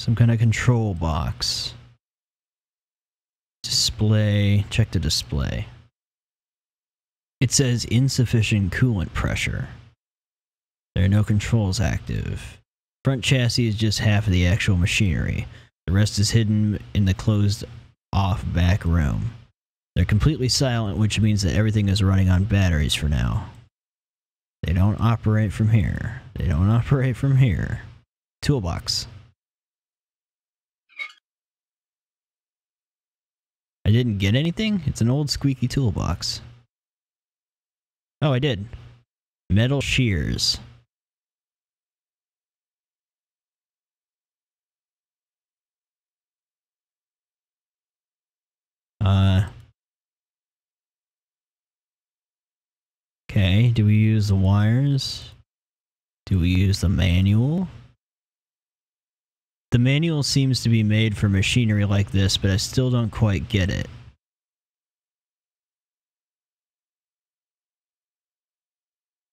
Some kind of control box. Display. Check the display. It says insufficient coolant pressure. There are no controls active. Front chassis is just half of the actual machinery. The rest is hidden in the closed off back room. They're completely silent, which means that everything is running on batteries for now. They don't operate from here. They don't operate from here. Toolbox. I didn't get anything? It's an old squeaky toolbox. Oh, I did. Metal shears. Uh. Okay, do we use the wires? Do we use the manual? The manual seems to be made for machinery like this, but I still don't quite get it.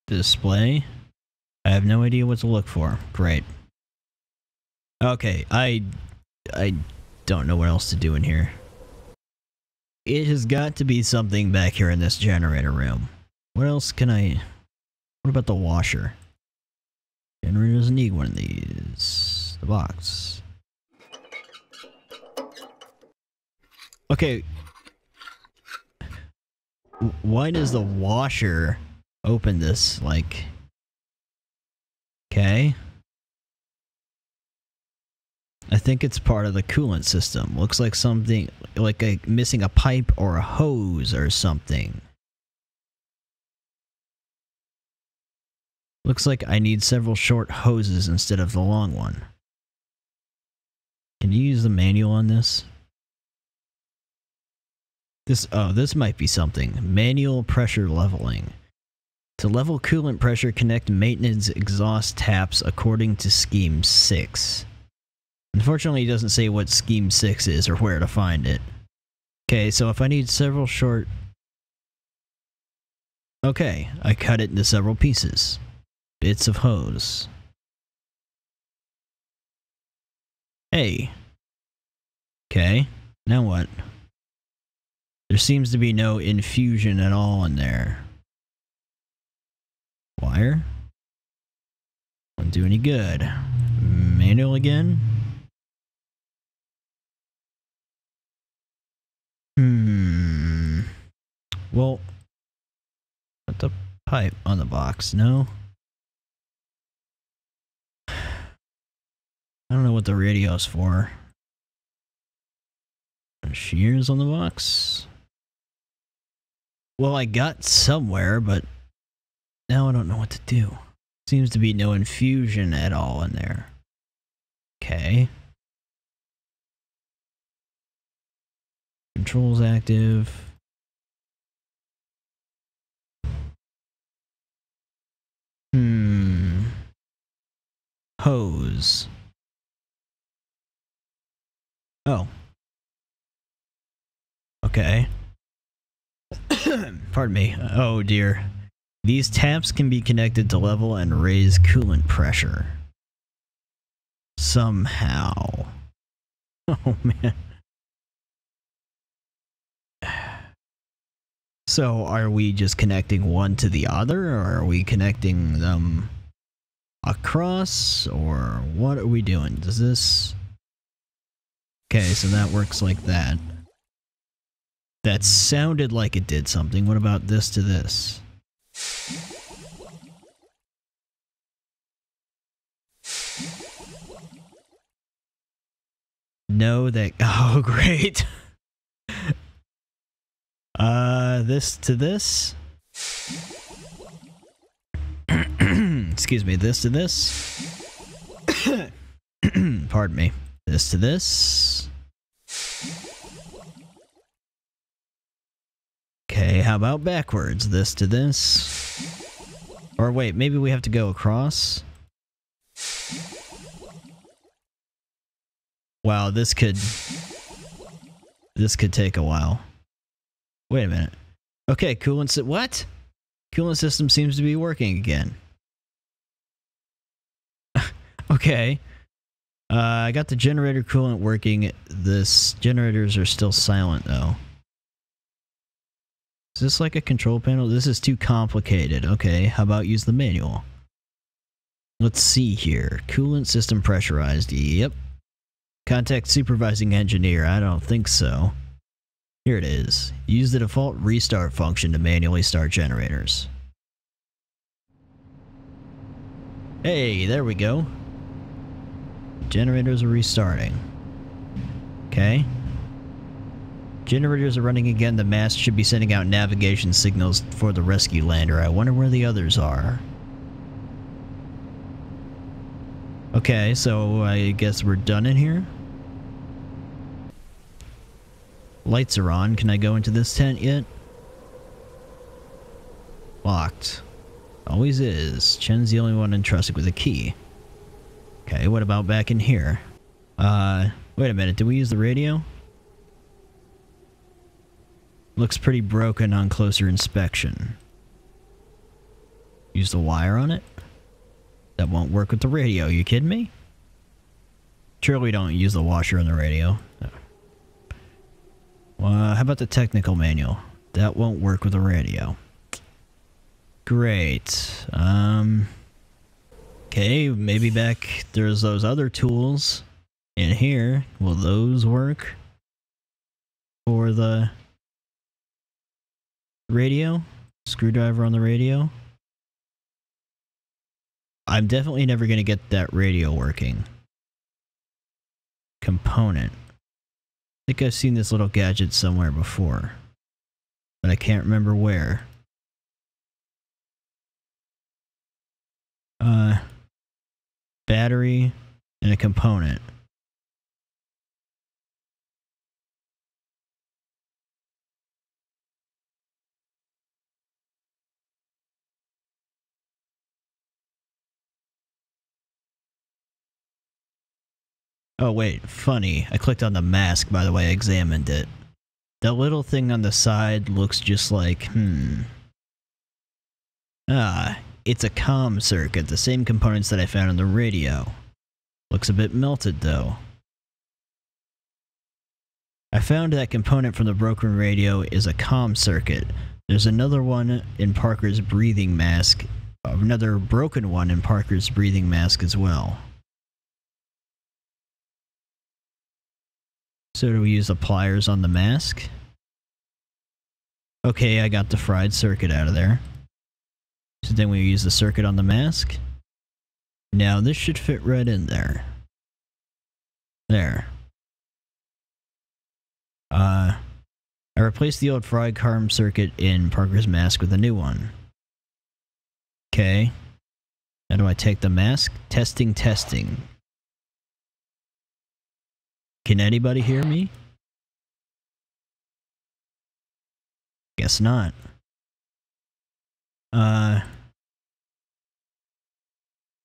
Display. I have no idea what to look for. Great. Okay, I I don't know what else to do in here. It has got to be something back here in this generator room. What else can I... What about the washer? Generator doesn't need one of these. The box. Okay. Why does the washer open this, like... Okay. I think it's part of the coolant system. Looks like something... Like a, missing a pipe or a hose or something. Looks like I need several short hoses instead of the long one. Can you use the manual on this? This... Oh, this might be something. Manual pressure leveling. To level coolant pressure, connect maintenance exhaust taps according to Scheme six. Unfortunately, it doesn't say what Scheme six is or where to find it. Okay, so if I need several short... Okay, I cut it into several pieces. Bits of hose. Hey. Okay, now what? There seems to be no infusion at all in there. Wire? Won't do any good. Manual again? Hmm. Well, put the pipe on the box, no? I don't know what the radio's for. Shears on the box? Well, I got somewhere, but... Now I don't know what to do. Seems to be no infusion at all in there. Okay. Controls active. Hmm. Hose. Oh. Okay. Pardon me. Oh dear. These taps can be connected to level and raise coolant pressure. Somehow. Oh, man. So, are we just connecting one to the other, or are we connecting them across, or what are we doing? Does this... Okay, so that works like that. That sounded like it did something. What about this to this? No, that... Oh, great. uh, this to this. Excuse me, this to this. Pardon me. This to this. Okay, how about backwards? This to this. Or wait, maybe we have to go across? Wow, this could... This could take a while. Wait a minute. Okay, coolant system... What? Coolant system seems to be working again. Okay. Uh, I got the generator coolant working. This generators are still silent, though. Is this like a control panel? This is too complicated. Okay, how about use the manual? Let's see here. Coolant system pressurized. Yep. Contact supervising engineer. I don't think so. Here it is. Use the default restart function to manually start generators. Hey, there we go. Generators are restarting. Okay. Generators are running again. The mast should be sending out navigation signals for the rescue lander. I wonder where the others are. Okay, so I guess we're done in here. Lights are on. Can I go into this tent yet? Locked. Always is. Chen's the only one entrusted with a key. Okay, what about back in here? Uh, wait a minute, did we use the radio? Looks pretty broken on closer inspection. Use the wire on it? That won't work with the radio, you kidding me? Surely we don't use the washer on the radio. No. Well, uh, how about the technical manual? That won't work with the radio. Great. Um... Okay, maybe back there's those other tools in here. Will those work for the radio? Screwdriver on the radio? I'm definitely never going to get that radio working. Component. I think I've seen this little gadget somewhere before, but I can't remember where. Uh... Battery and a component. Oh wait, funny. I clicked on the mask, by the way, I examined it. That little thing on the side looks just like, hmm. Ah. It's a comm circuit, the same components that I found on the radio. Looks a bit melted, though. I found that component from the broken radio is a comm circuit. There's another one in Parker's breathing mask, another broken one in Parker's breathing mask as well. So do we use the pliers on the mask? Okay, I got the fried circuit out of there. So then we use the circuit on the mask. Now this should fit right in there. There. Uh, I replaced the old fried carm circuit in Parker's mask with a new one. Okay. How do I take the mask? Testing, testing. Can anybody hear me? Guess not. Uh...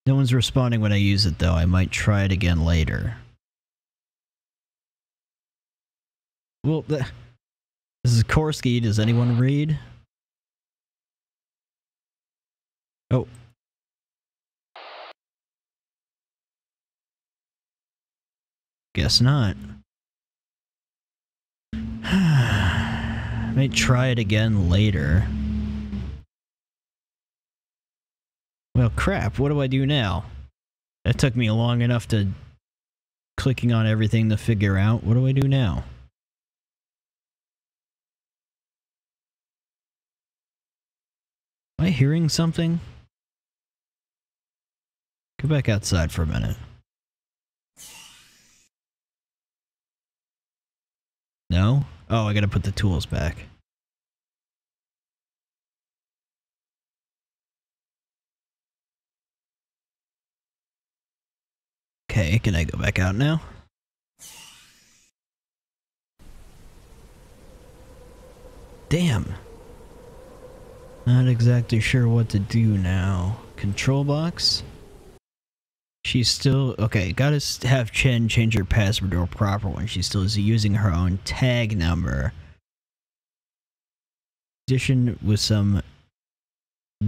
No one's responding when I use it, though. I might try it again later. Well, th this is Korsky. Does anyone read? Oh. Guess not. I might try it again later. Well, crap, what do I do now? That took me long enough to clicking on everything to figure out. What do I do now? Am I hearing something? Go back outside for a minute. No? Oh, I gotta put the tools back. Okay, can I go back out now? Damn. Not exactly sure what to do now. Control box? She's still... Okay, gotta have Chen change her password to a proper one. She still is using her own tag number. Edition with some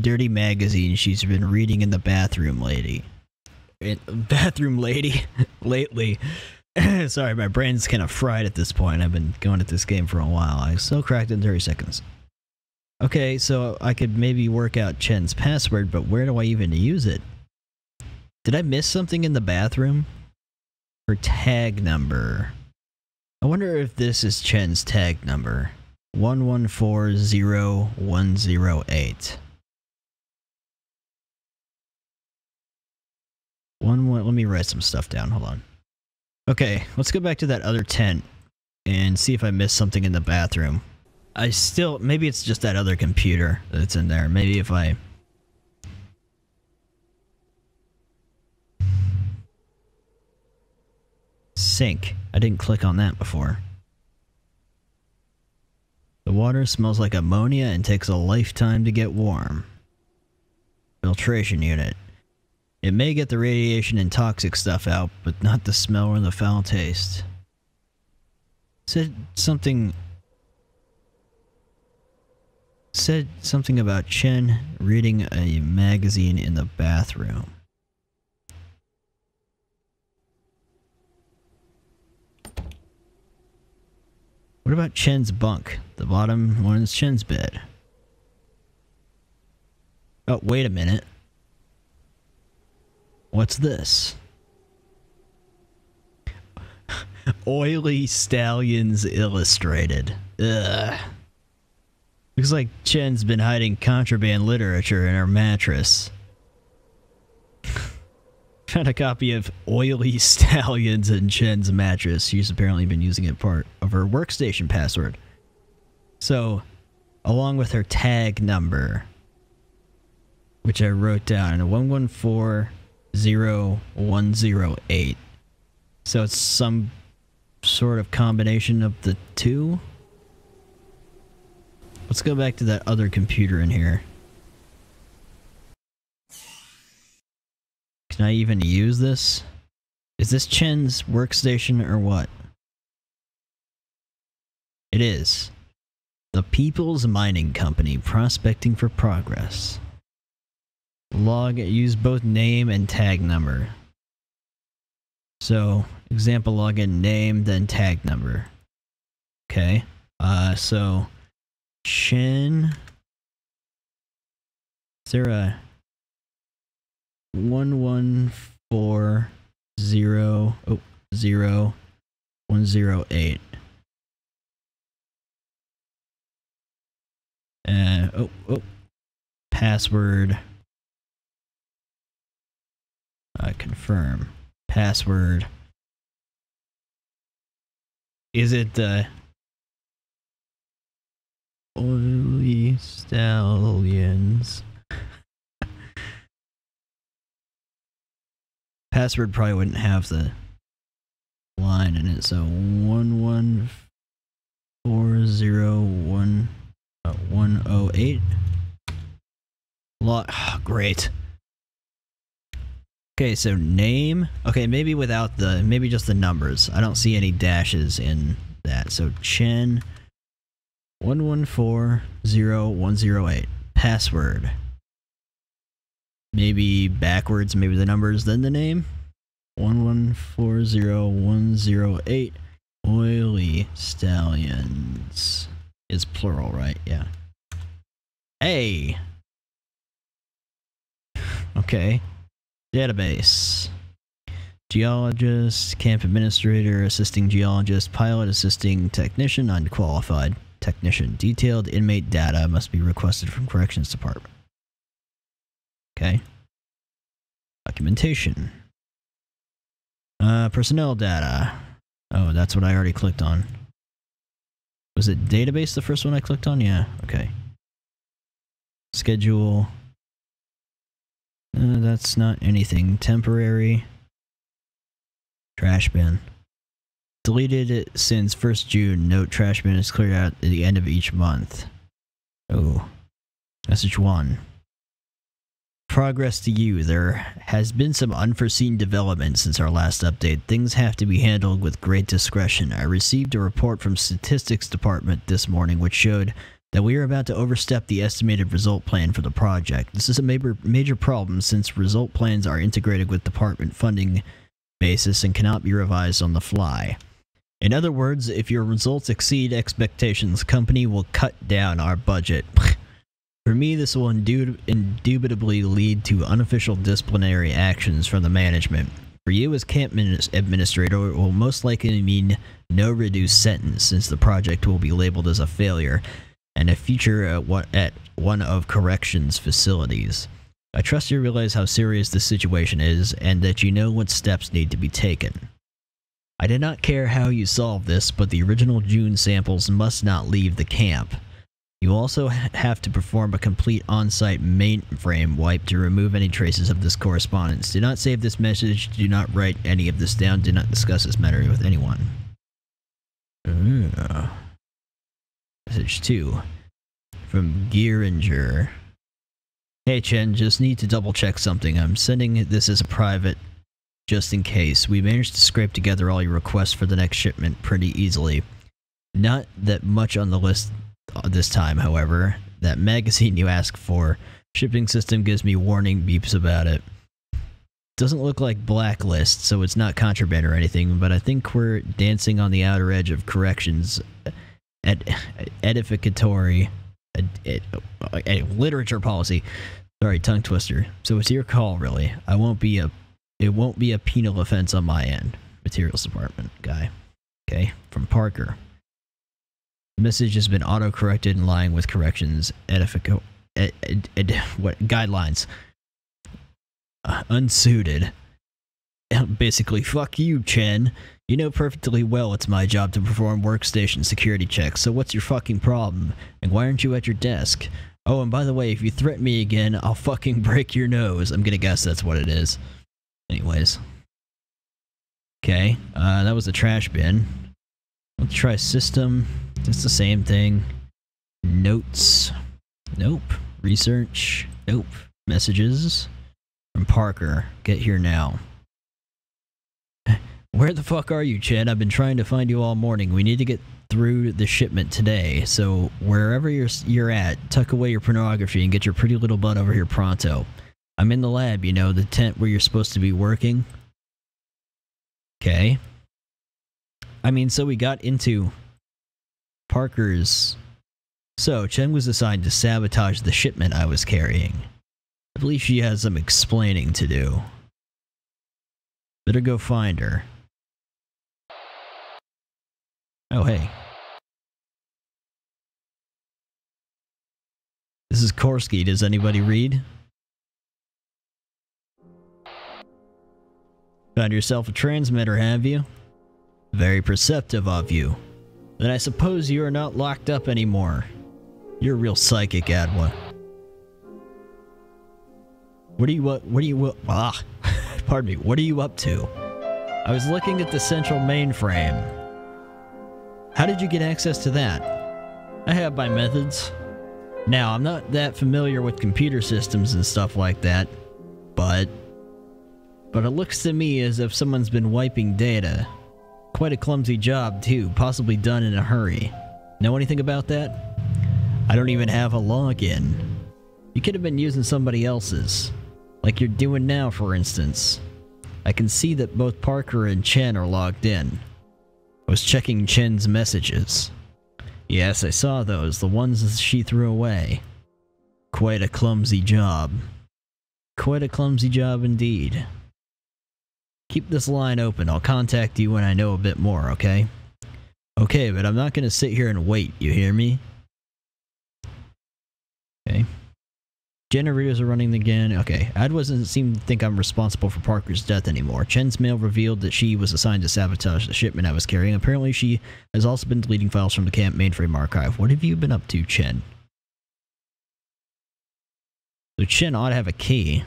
dirty magazine she's been reading in the bathroom lady. It, bathroom lady? Lately. Sorry, my brain's kind of fried at this point. I've been going at this game for a while. I still cracked in thirty seconds. Okay, so I could maybe work out Chen's password, but where do I even use it? Did I miss something in the bathroom? Her tag number. I wonder if this is Chen's tag number. one one four zero one zero eight. One one. Let me write some stuff down. Hold on. Okay, let's go back to that other tent and see if I missed something in the bathroom. I still... Maybe it's just that other computer that's in there. Maybe if I... Sink. I didn't click on that before. The water smells like ammonia and takes a lifetime to get warm. Filtration unit. It may get the radiation and toxic stuff out, but not the smell or the foul taste. Said something... Said something about Chen reading a magazine in the bathroom. What about Chen's bunk? The bottom one is Chen's bed. Oh, wait a minute. What's this? Oily Stallions Illustrated. Ugh. Looks like Chen's been hiding contraband literature in her mattress. Found a copy of Oily Stallions in Chen's mattress. She's apparently been using it part of her workstation password. So, along with her tag number, which I wrote down, one one four zero one zero eight. So it's some sort of combination of the two? Let's go back to that other computer in here. Can I even use this? Is this Chen's workstation or what? It is. The People's Mining Company, prospecting for progress. Log, use both name and tag number. So, example login name, then tag number. Okay, uh, so... Chen, is there a one one four zero oh zero one zero eight? Uh oh oh, password. Uh, confirm password. Is it the? Uh, Oily Stallions. Password probably wouldn't have the line in it, so one one four zero one uh, one oh eight. Lot oh, great. Okay, so name. Okay, maybe without the, maybe just the numbers. I don't see any dashes in that. So Chen. One one four zero one zero eight. Password. Maybe backwards, maybe the numbers, then the name. One one four zero one zero eight. Oily Stallions is plural, right? Yeah. Hey. Okay. Database. Geologist, camp administrator, assisting geologist, pilot, assisting technician, unqualified. Technician. Detailed inmate data must be requested from corrections department. Okay. Documentation. Uh, personnel data. Oh, that's what I already clicked on. Was it database the first one I clicked on? Yeah. Okay. Schedule. Uh, that's not anything. Temporary. Trash bin. Deleted it since first June. Note trash bin is cleared out at the end of each month. Oh. Message one. Progress to you. There has been some unforeseen developments since our last update. Things have to be handled with great discretion. I received a report from Statistics Department this morning which showed that we are about to overstep the estimated result plan for the project. This is a major, major problem since result plans are integrated with department funding basis and cannot be revised on the fly. In other words, if your results exceed expectations, company will cut down our budget. For me, this will indubitably lead to unofficial disciplinary actions from the management. For you as camp administrator, it will most likely mean no reduced sentence, since the project will be labeled as a failure and a future at one, at one of corrections facilities. I trust you realize how serious this situation is, and that you know what steps need to be taken. I did not care how you solve this, but the original June samples must not leave the camp. You also have to perform a complete on-site mainframe wipe to remove any traces of this correspondence. Do not save this message. Do not write any of this down. Do not discuss this matter with anyone. Uh, message two. From Geeringer. Hey Chen, just need to double check something. I'm sending this as a private, just in case. We managed to scrape together all your requests for the next shipment pretty easily. Not that much on the list this time, however. That magazine you asked for, shipping system gives me warning beeps about it. Doesn't look like blacklist, so it's not contraband or anything, but I think we're dancing on the outer edge of corrections at edificatory ed, ed, ed, ed, literature policy. Sorry, tongue twister. So it's your call, really. I won't be a it won't be a penal offense on my end. Materials department guy. Okay, from Parker. The message has been auto-corrected in line with corrections edifico ed, ed, ed, what guidelines. Uh, unsuited. Basically, fuck you, Chen. You know perfectly well it's my job to perform workstation security checks, so what's your fucking problem? And why aren't you at your desk? Oh, and by the way, if you threaten me again, I'll fucking break your nose. I'm gonna guess that's what it is. Anyways. Okay, uh, that was the trash bin. Let's try system. It's the same thing. Notes. Nope. Research. Nope. Messages. From Parker. Get here now. Where the fuck are you, Chad? I've been trying to find you all morning. We need to get through the shipment today. So wherever you're, you're at, tuck away your pornography and get your pretty little butt over here pronto. I'm in the lab, you know, the tent where you're supposed to be working. Okay. I mean, so we got into... Parker's. So, Chen was assigned to sabotage the shipment I was carrying. I believe she has some explaining to do. Better go find her. Oh, hey. This is Korsky. Does anybody read? Found yourself a transmitter, have you? Very perceptive of you. Then I suppose you are not locked up anymore. You're a real psychic, Adwoa. What are you what what are you what ah pardon me, what are you up to? I was looking at the central mainframe. How did you get access to that? I have my methods. Now I'm not that familiar with computer systems and stuff like that, but but it looks to me as if someone's been wiping data. Quite a clumsy job, too, possibly done in a hurry. Know anything about that? I don't even have a login. You could have been using somebody else's. Like you're doing now, for instance. I can see that both Parker and Chen are logged in. I was checking Chen's messages. Yes, I saw those, the ones she threw away. Quite a clumsy job. Quite a clumsy job indeed. Keep this line open. I'll contact you when I know a bit more, okay? Okay, but I'm not gonna sit here and wait, you hear me? Okay. Generators are running again. Okay. Adwoa doesn't seem to think I'm responsible for Parker's death anymore. Chen's mail revealed that she was assigned to sabotage the shipment I was carrying. Apparently she has also been deleting files from the camp mainframe archive. What have you been up to, Chen? So Chen ought to have a key.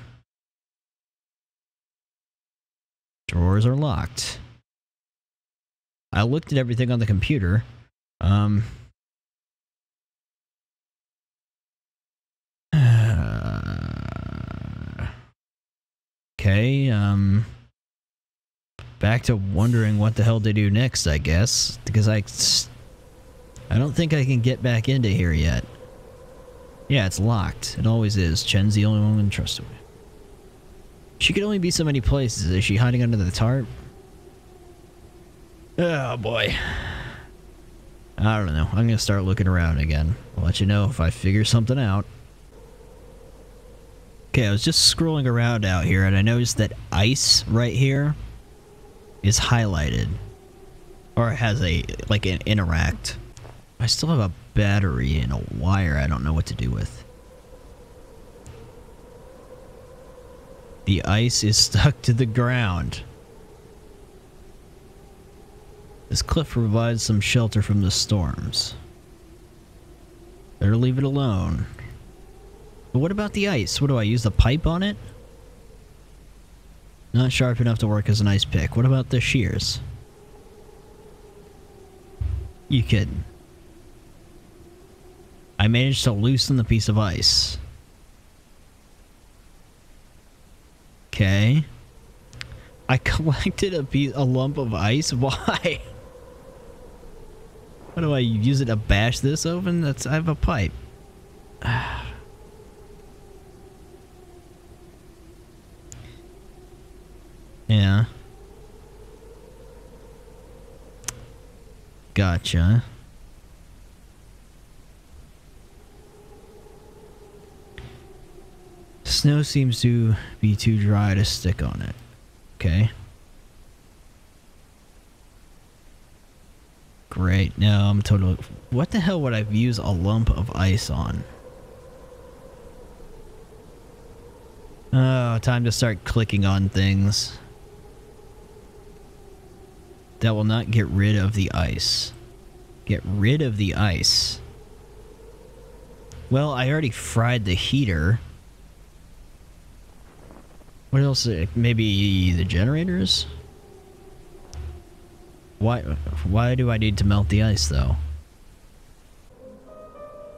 Drawers are locked. I looked at everything on the computer. Um, Okay, um... back to wondering what the hell to do next, I guess. Because I... I don't think I can get back into here yet. Yeah, it's locked. It always is. Chen's the only one we can trust with. She could only be so many places. Is she hiding under the tarp? Oh, boy. I don't know. I'm gonna start looking around again. I'll let you know if I figure something out. Okay, I was just scrolling around out here, and I noticed that ice right here is highlighted. Or has a, like, an interact. I still have a battery and a wire I don't know what to do with. The ice is stuck to the ground. This cliff provides some shelter from the storms. Better leave it alone. But what about the ice? What do I use, the pipe on it? Not sharp enough to work as an ice pick. What about the shears? You kidding. I managed to loosen the piece of ice. Okay. I collected a piece, a lump of ice? Why? What do I use it to bash this open? That's I have a pipe. Yeah. Gotcha. Snow seems to be too dry to stick on it. Okay. Great. Now I'm totally... What the hell would I use a lump of ice on? Oh, time to start clicking on things. That will not get rid of the ice. Get rid of the ice. Well, I already fried the heater. What else? Maybe the generators? Why, why do I need to melt the ice, though?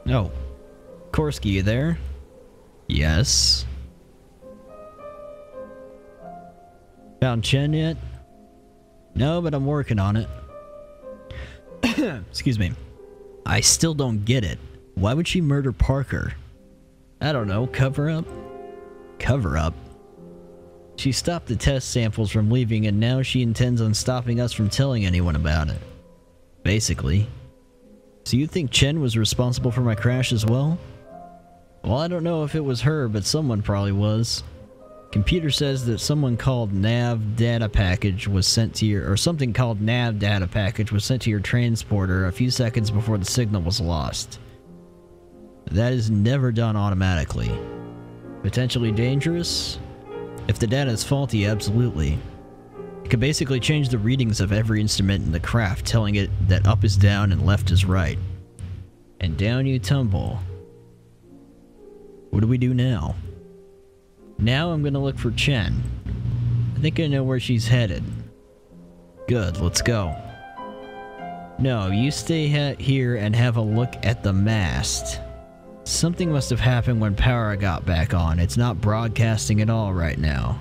No. Oh. Korsky, you there? Yes. Found Chen yet? No, but I'm working on it. Excuse me. I still don't get it. Why would she murder Parker? I don't know. Cover up? Cover up? She stopped the test samples from leaving, and now she intends on stopping us from telling anyone about it. Basically. So you think Chen was responsible for my crash as well? Well, I don't know if it was her, but someone probably was. Computer says that someone called Nav data package was sent to your... Or something called Nav data package was sent to your transporter a few seconds before the signal was lost. That is never done automatically. Potentially dangerous? If the data is faulty, absolutely. It could basically change the readings of every instrument in the craft, telling it that up is down and left is right. And down you tumble. What do we do now? Now I'm gonna look for Chen. I think I know where she's headed. Good, let's go. No, you stay ha- here and have a look at the mast. Something must have happened when power got back on. It's not broadcasting at all right now.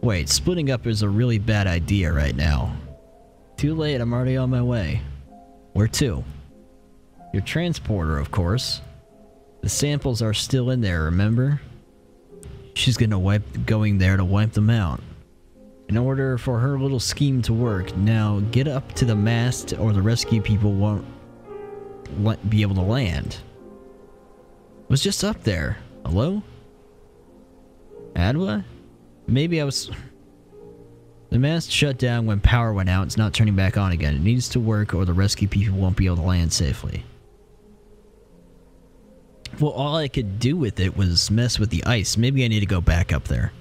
Wait, splitting up is a really bad idea right now. Too late, I'm already on my way. Where to? Your transporter, of course. The samples are still in there, remember? She's gonna wipe, going there to wipe them out. In order for her little scheme to work, now get up to the mast or the rescue people won't be able to land. Was just up there. Hello? Adwoa? Maybe I was... The mast shut down when power went out. It's not turning back on again. It needs to work or the rescue people won't be able to land safely. Well, all I could do with it was mess with the ice. Maybe I need to go back up there.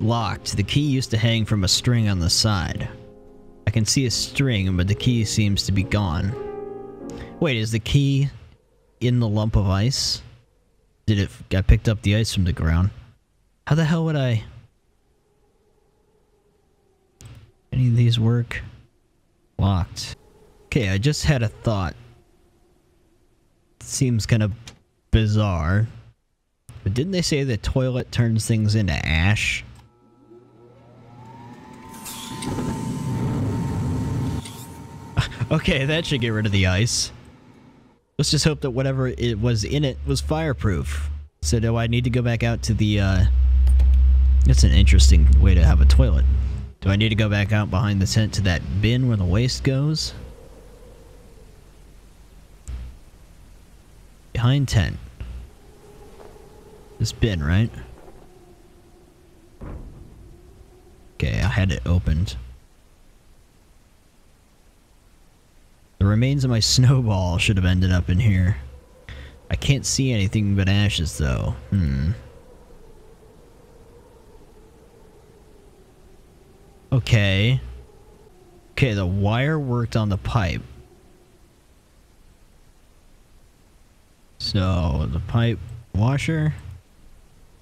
Locked. The key used to hang from a string on the side. I can see a string, but the key seems to be gone. Wait, is the key in the lump of ice? Did it... I picked up the ice from the ground. How the hell would I... Any of these work? Locked. Okay, I just had a thought. Seems kind of bizarre. But didn't they say the toilet turns things into ash? Okay, that should get rid of the ice. Let's just hope that whatever it was in it was fireproof. So do I need to go back out to the, uh... That's an interesting way to have a toilet. Do I need to go back out behind the tent to that bin where the waste goes? Behind tent. This bin, right? Okay, I had it opened. The remains of my snowball should have ended up in here. I can't see anything but ashes, though. Hmm. Okay. Okay, the wire worked on the pipe. So, the pipe washer?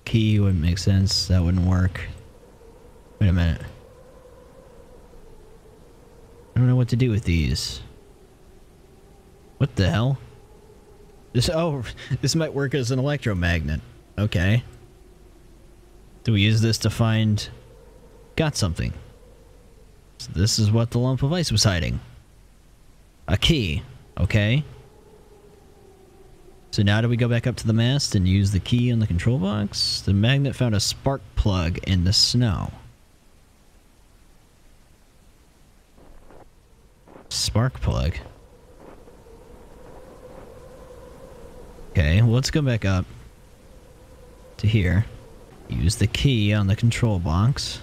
Key wouldn't make sense. That wouldn't work. Wait a minute. I don't know what to do with these. What the hell? This, oh, this might work as an electromagnet. Okay. Do we use this to find... Got something. So this is what the lump of ice was hiding. A key. Okay. So now do we go back up to the mast and use the key on the control box? The magnet found a spark plug in the snow. Spark plug. Okay, well, let's go back up to here. Use the key on the control box.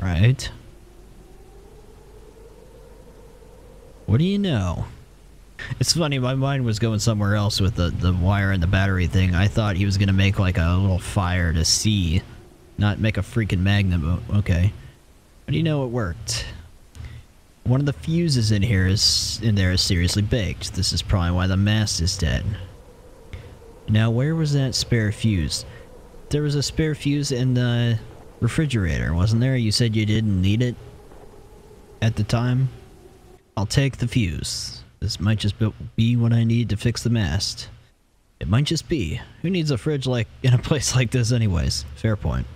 Right. What do you know? It's funny, my mind was going somewhere else with the, the wire and the battery thing. I thought he was going to make like a little fire to see. Not make a freaking magnet, but okay. But you know, it worked. One of the fuses in here is in there is seriously baked. This is probably why the mast is dead. Now, where was that spare fuse? There was a spare fuse in the refrigerator, wasn't there? You said you didn't need it at the time. I'll take the fuse. This might just be what I need to fix the mast. It might just be. Who needs a fridge like in a place like this anyways? Fair point.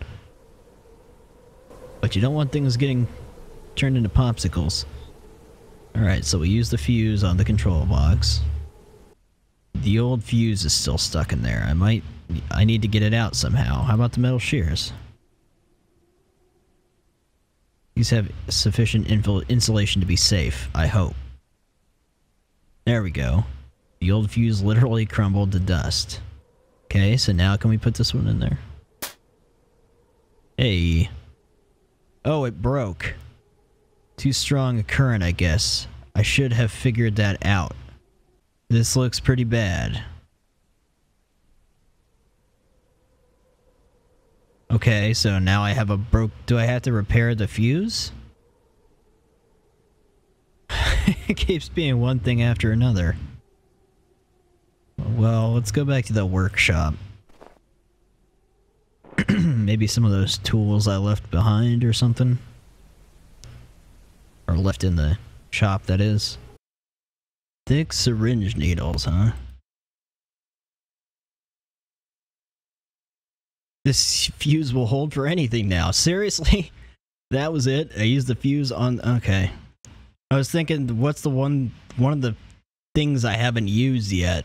But you don't want things getting turned into popsicles. Alright, so we use the fuse on the control box. The old fuse is still stuck in there. I might... I need to get it out somehow. How about the metal shears? These have sufficient insulation to be safe, I hope. There we go. The old fuse literally crumbled to dust. Okay, so now can we put this one in there? Hey. Oh, it broke. Too strong a current, I guess. I should have figured that out. This looks pretty bad. Okay, so now I have a broke... Do I have to repair the fuse? It keeps being one thing after another. Well, let's go back to the workshop. Maybe some of those tools I left behind or something. Or left in the shop, that is. Thick syringe needles, huh? This fuse will hold for anything now. Seriously? That was it? I used the fuse on... Okay. I was thinking, what's the one... One of the things I haven't used yet?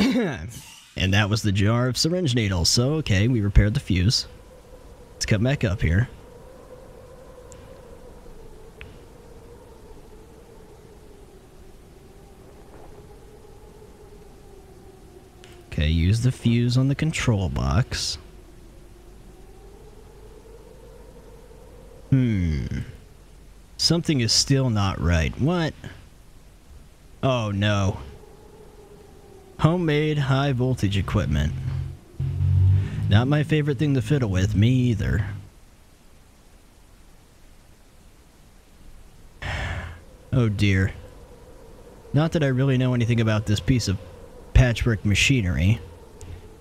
And that was the jar of syringe needles. So, okay, we repaired the fuse. Let's come back up here. Okay, use the fuse on the control box. Hmm. Something is still not right. What? Oh no. Homemade high voltage equipment. Not my favorite thing to fiddle with, me either. Oh dear. Not that I really know anything about this piece of patchwork machinery.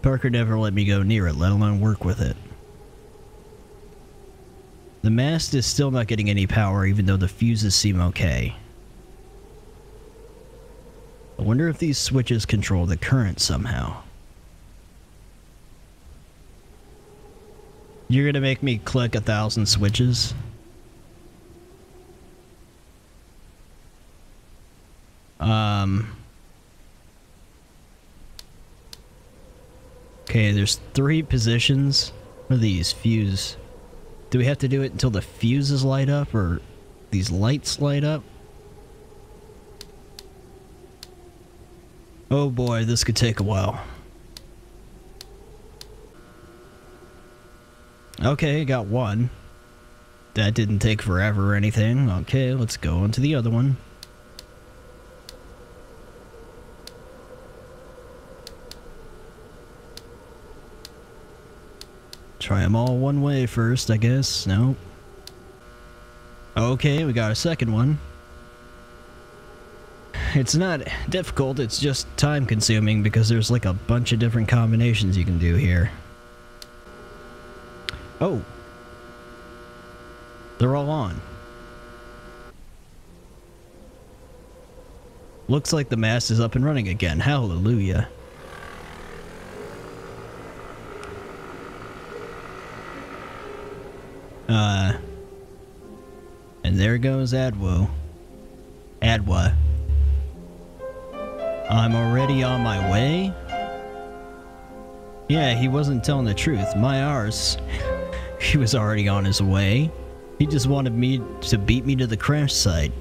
Parker never let me go near it, let alone work with it. The mast is still not getting any power, even though the fuses seem okay. I wonder if these switches control the current somehow. You're gonna make me click a thousand switches? Um... Okay, there's three positions. What are these? Fuse. Do we have to do it until the fuses light up, or these lights light up? Oh boy, this could take a while. Okay, got one. That didn't take forever or anything. Okay, let's go on to the other one. Try them all one way first, I guess. Nope. Okay, we got a second one. It's not difficult, it's just time consuming because there's like a bunch of different combinations you can do here. Oh. They're all on. Looks like the mast is up and running again. Hallelujah. Uh, and there goes Adwoa. Adwoa. I'm already on my way? Yeah, he wasn't telling the truth. My arse. He was already on his way. He just wanted me to beat me to the crash site.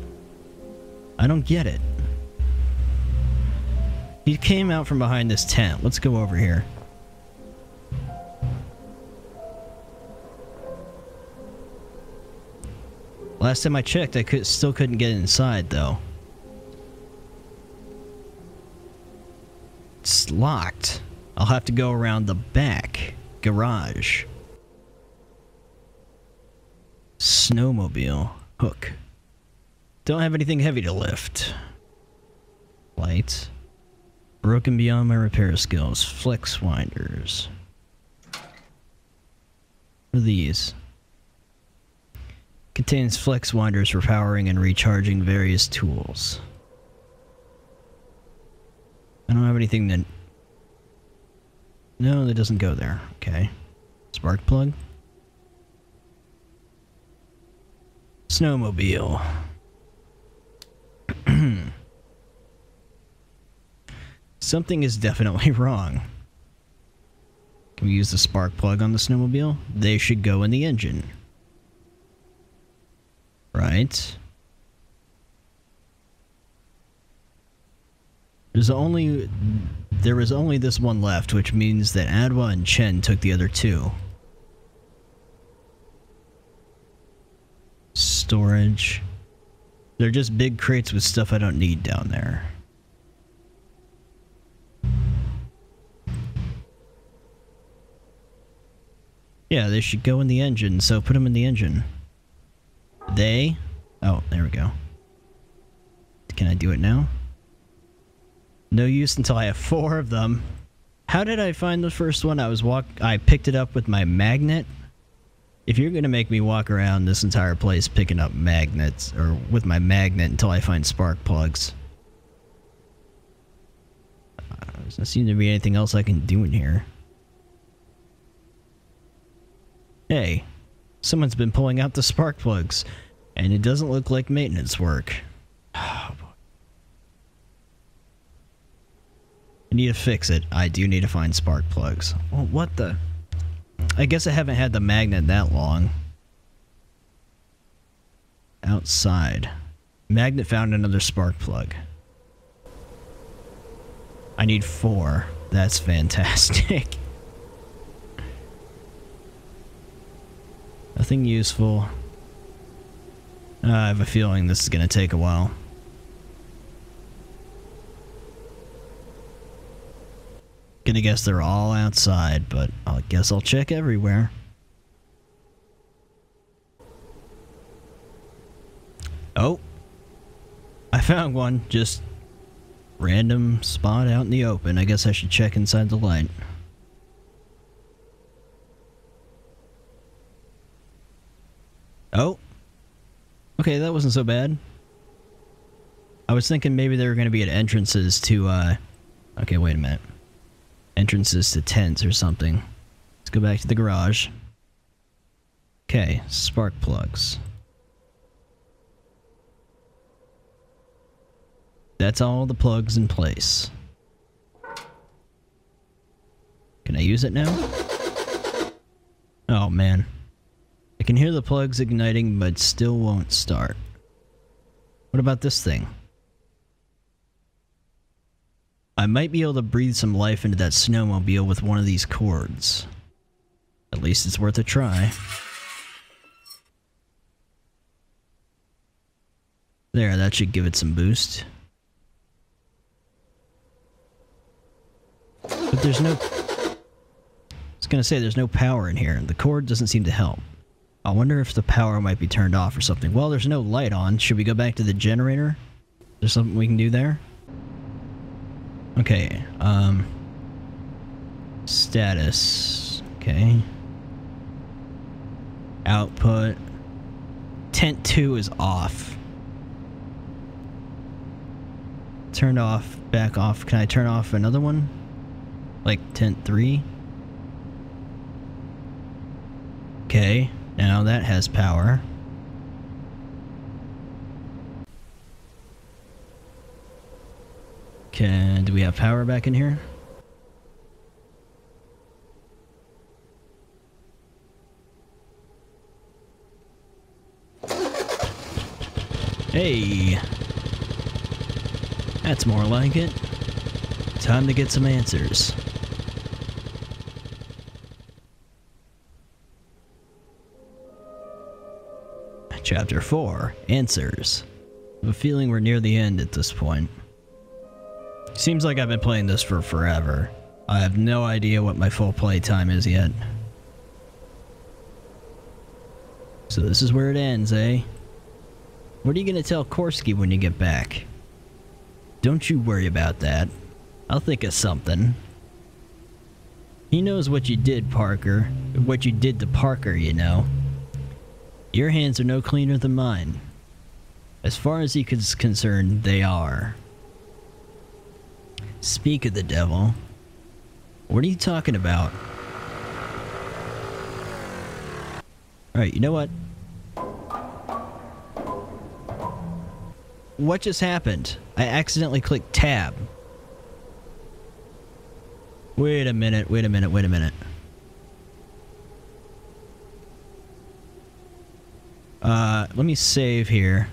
I don't get it. He came out from behind this tent. Let's go over here. Last time I checked, I could still couldn't get inside though. It's locked. I'll have to go around the back garage. Snowmobile hook. Don't have anything heavy to lift. Lights. Broken beyond my repair skills. Flex winders. What are these? Contains flex winders for powering and recharging various tools. I don't have anything that... No, that doesn't go there. Okay. Spark plug. Snowmobile. Something is definitely wrong. Can we use the spark plug on the snowmobile? They should go in the engine. Right. There's only there was only this one left, which means that Adwoa and Chen took the other two. Storage. They're just big crates with stuff I don't need down there. Yeah, they should go in the engine, so put them in the engine. They? Oh, there we go. Can I do it now? No use until I have four of them. How did I find the first one? I was walk. I picked it up with my magnet. If you're gonna make me walk around this entire place picking up magnets, or with my magnet until I find spark plugs. Uh, there doesn't seem to be anything else I can do in here. Hey. Someone's been pulling out the spark plugs, and it doesn't look like maintenance work. Oh, boy. I need to fix it. I do need to find spark plugs. Well, what the? I guess I haven't had the magnet that long. Outside. Magnet found another spark plug. I need four. That's fantastic. Nothing useful. Uh, I have a feeling this is going to take a while. Gonna guess they're all outside, but I guess I'll check everywhere. Oh! I found one. Just random spot out in the open. I guess I should check inside the light. Oh. Okay, that wasn't so bad. I was thinking maybe they were going to be at entrances to, uh... Okay, wait a minute. Entrances to tents or something. Let's go back to the garage. Okay, spark plugs. That's all the plugs in place. Can I use it now? Oh man. I can hear the plugs igniting, but still won't start. What about this thing? I might be able to breathe some life into that snowmobile with one of these cords. At least it's worth a try. There, that should give it some boost. But there's no... I was gonna say, there's no power in here. The cord doesn't seem to help. I wonder if the power might be turned off or something. Well, there's no light on. Should we go back to the generator? Is there something we can do there? Okay, um... status... okay... output... Tent two is off. Turned off, back off. Can I turn off another one? Like, tent three? Okay, now that has power. Can, do we have power back in here? Hey! That's more like it. Time to get some answers. Chapter four, Answers. I have a feeling we're near the end at this point. Seems like I've been playing this for forever. I have no idea what my full play time is yet. So this is where it ends, eh? What are you gonna tell Korsky when you get back? Don't you worry about that. I'll think of something. He knows what you did, Parker. What you did to Parker, you know. Your hands are no cleaner than mine. As far as he is concerned, they are. Speak of the devil. What are you talking about? Alright, you know what? What just happened? I accidentally clicked tab. Wait a minute, wait a minute, wait a minute. Uh, let me save here.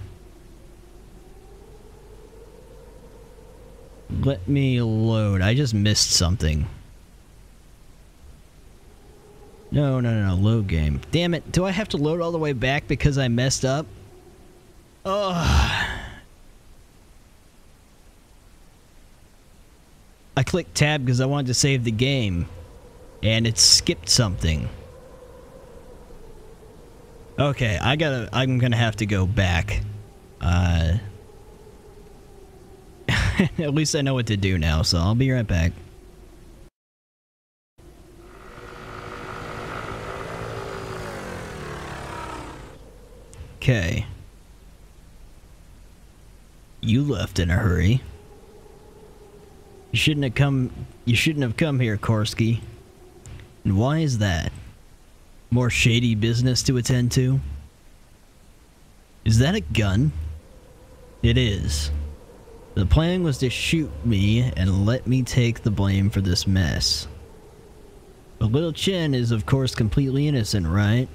Let me load. I just missed something. No, no, no, no. Load game. Damn it. Do I have to load all the way back because I messed up? Ugh. I clicked tab because I wanted to save the game. And it skipped something. Okay, I gotta... I'm gonna have to go back. Uh... At least I know what to do now, so I'll be right back. Okay. You left in a hurry. You shouldn't have come... You shouldn't have come here, Korsky. And why is that? More shady business to attend to? Is that a gun? It is. The plan was to shoot me and let me take the blame for this mess. But little Chen is of course completely innocent, right?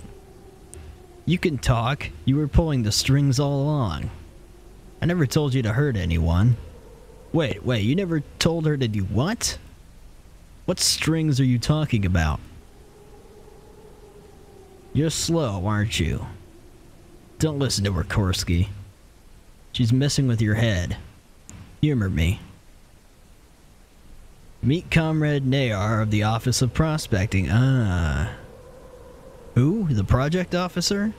You can talk. You were pulling the strings all along. I never told you to hurt anyone. Wait, wait, you never told her to do what? What strings are you talking about? You're slow, aren't you? Don't listen to her, Korsky. She's messing with your head. Humor me. Meet Comrade Nayar of the Office of Prospecting. Ah. Who? The project officer?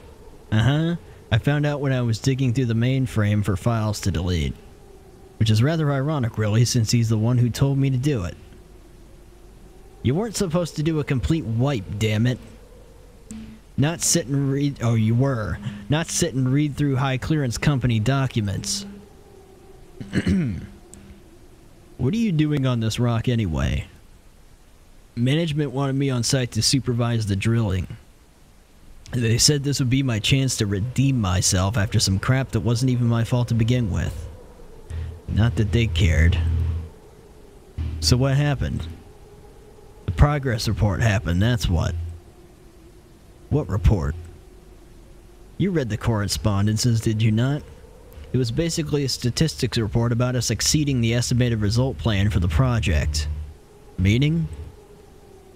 Uh-huh. I found out when I was digging through the mainframe for files to delete. Which is rather ironic, really, since he's the one who told me to do it. You weren't supposed to do a complete wipe, damn it. Not sit and read... Oh, you were. Not sit and read through high clearance company documents. What are you doing on this rock anyway? Management wanted me on site to supervise the drilling. They said this would be my chance to redeem myself after some crap that wasn't even my fault to begin with. Not that they cared. So what happened? The progress report happened, that's what. What report? You read the correspondences, did you not? It was basically a statistics report about us exceeding the estimated result plan for the project. Meaning?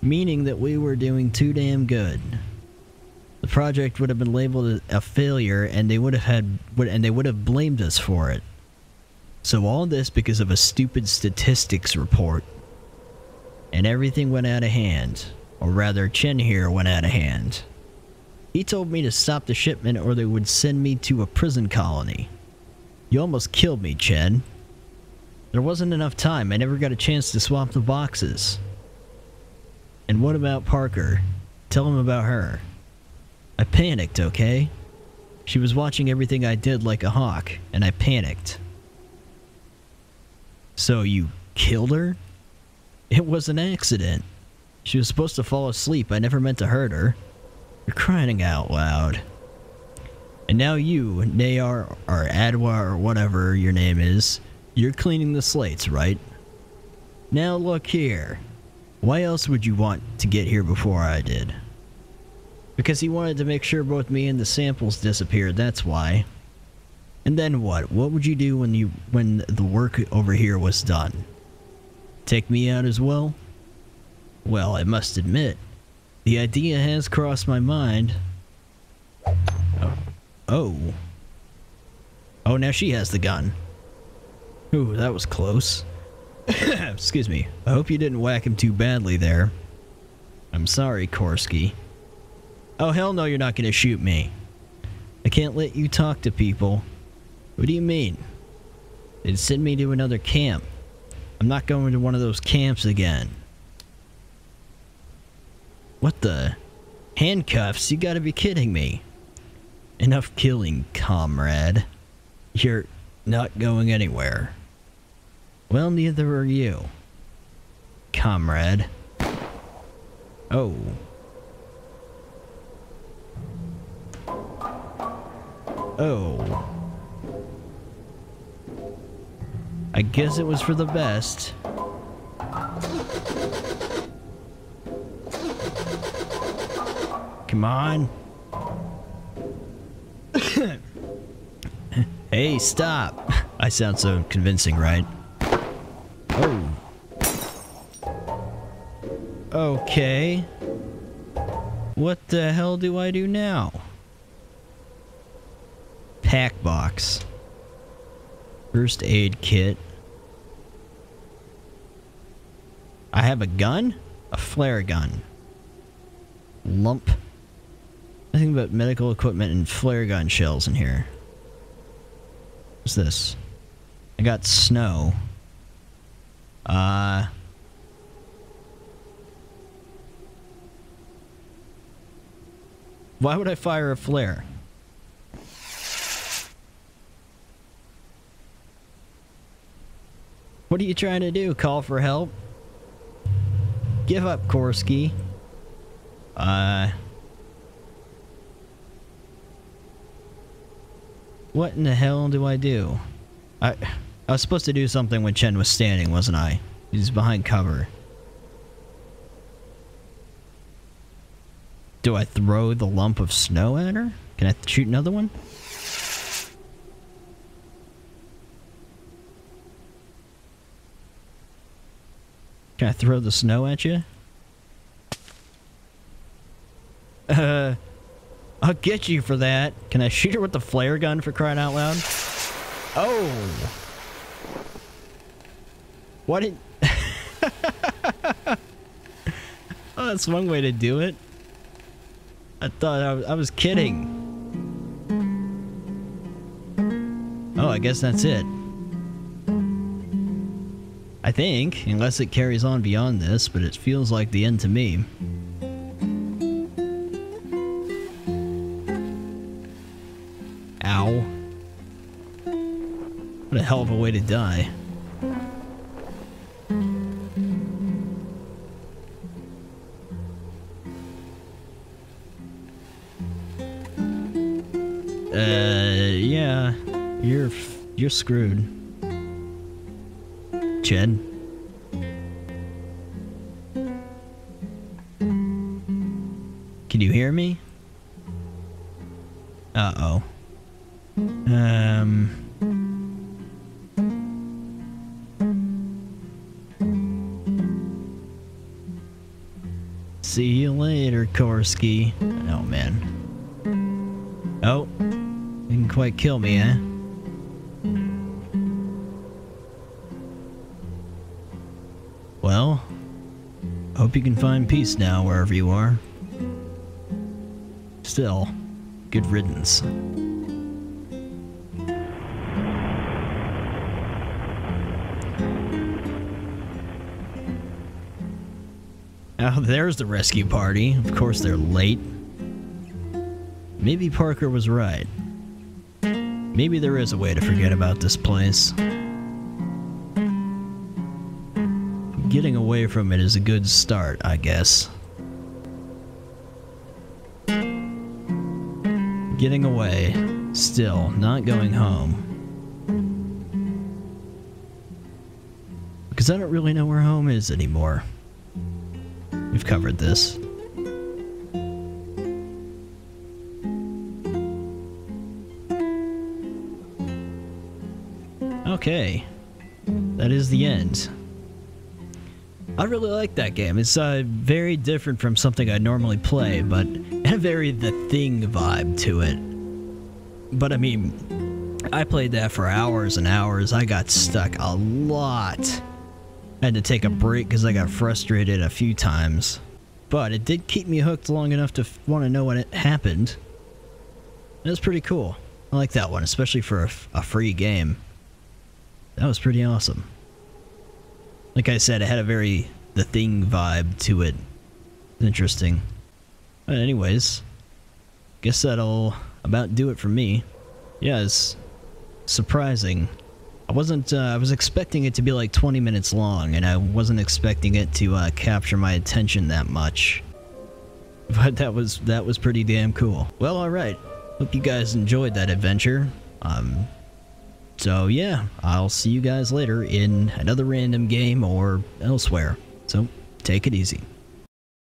Meaning that we were doing too damn good. The project would have been labeled a failure, and they would have had, and they would have blamed us for it. So all this because of a stupid statistics report. And everything went out of hand. Or rather, Chen here went out of hand. He told me to stop the shipment or they would send me to a prison colony. You almost killed me, Chen. There wasn't enough time. I never got a chance to swap the boxes. And what about Parker? Tell him about her. I panicked, okay? She was watching everything I did like a hawk, and I panicked. So you killed her? It was an accident. She was supposed to fall asleep. I never meant to hurt her. You're crying out loud. And now you, Nayar, or Adwoa, or whatever your name is, you're cleaning the slates, right? Now look here. Why else would you want to get here before I did? Because he wanted to make sure both me and the samples disappeared, that's why. And then what? What would you do when you when the work over here was done? Take me out as well? Well, I must admit, the idea has crossed my mind. Oh. Oh, oh now she has the gun. Ooh, that was close. Excuse me. I hope you didn't whack him too badly there. I'm sorry, Korsky. Oh, hell no, you're not gonna shoot me. I can't let you talk to people. What do you mean? They'd send me to another camp. I'm not going to one of those camps again. What the? Handcuffs? You gotta be kidding me. Enough killing, comrade. You're not going anywhere. Well, neither are you, comrade. Oh. Oh. I guess it was for the best. Come on. Hey, stop. I sound so convincing, right? Oh. Okay. What the hell do I do now? Pack box. First aid kit. I have a gun? A flare gun. Lump. Nothing but medical equipment and flare gun shells in here. What's this? I got snow. Uh. Why would I fire a flare? What are you trying to do? Call for help? Give up, Korsky. Uh. What in the hell do I do? I, I was supposed to do something when Chen was standing, wasn't I? He was behind cover. Do I throw the lump of snow at her? Can I shoot another one? Can I throw the snow at you? Uh, I'll get you for that. Can I shoot her with the flare gun for crying out loud? Oh! Why did... Oh, that's one way to do it. I thought I was, I was kidding. Oh, I guess that's it. I think, unless it carries on beyond this, but it feels like the end to me. Ow. What a hell of a way to die. Uh, yeah. You're f you're screwed. Chen. Can you hear me? Uh-oh. Um... See you later, Korsky. Oh, man. Oh. Didn't quite kill me, eh? Well, hope you can find peace now wherever you are. Still, good riddance. Oh, there's the rescue party. Of course they're late. Maybe Parker was right. Maybe there is a way to forget about this place. Getting away from it is a good start, I guess. Getting away, still not going home. Because I don't really know where home is anymore. We've covered this. Okay. That is the end. I really like that game. It's uh, very different from something I normally play, but it had a very The Thing vibe to it. But I mean, I played that for hours and hours. I got stuck a lot. I had to take a break because I got frustrated a few times. But it did keep me hooked long enough to want to know when it happened. That was pretty cool. I like that one, especially for a, f a free game. That was pretty awesome. Like I said, it had a very The Thing vibe to it. Interesting. But anyways, guess that'll about do it for me. Yeah, it's surprising. I wasn't, uh, I was expecting it to be like twenty minutes long, and I wasn't expecting it to uh, capture my attention that much. But that was, that was pretty damn cool. Well, alright. Hope you guys enjoyed that adventure. Um, so yeah, I'll see you guys later in another random game or elsewhere. So, take it easy.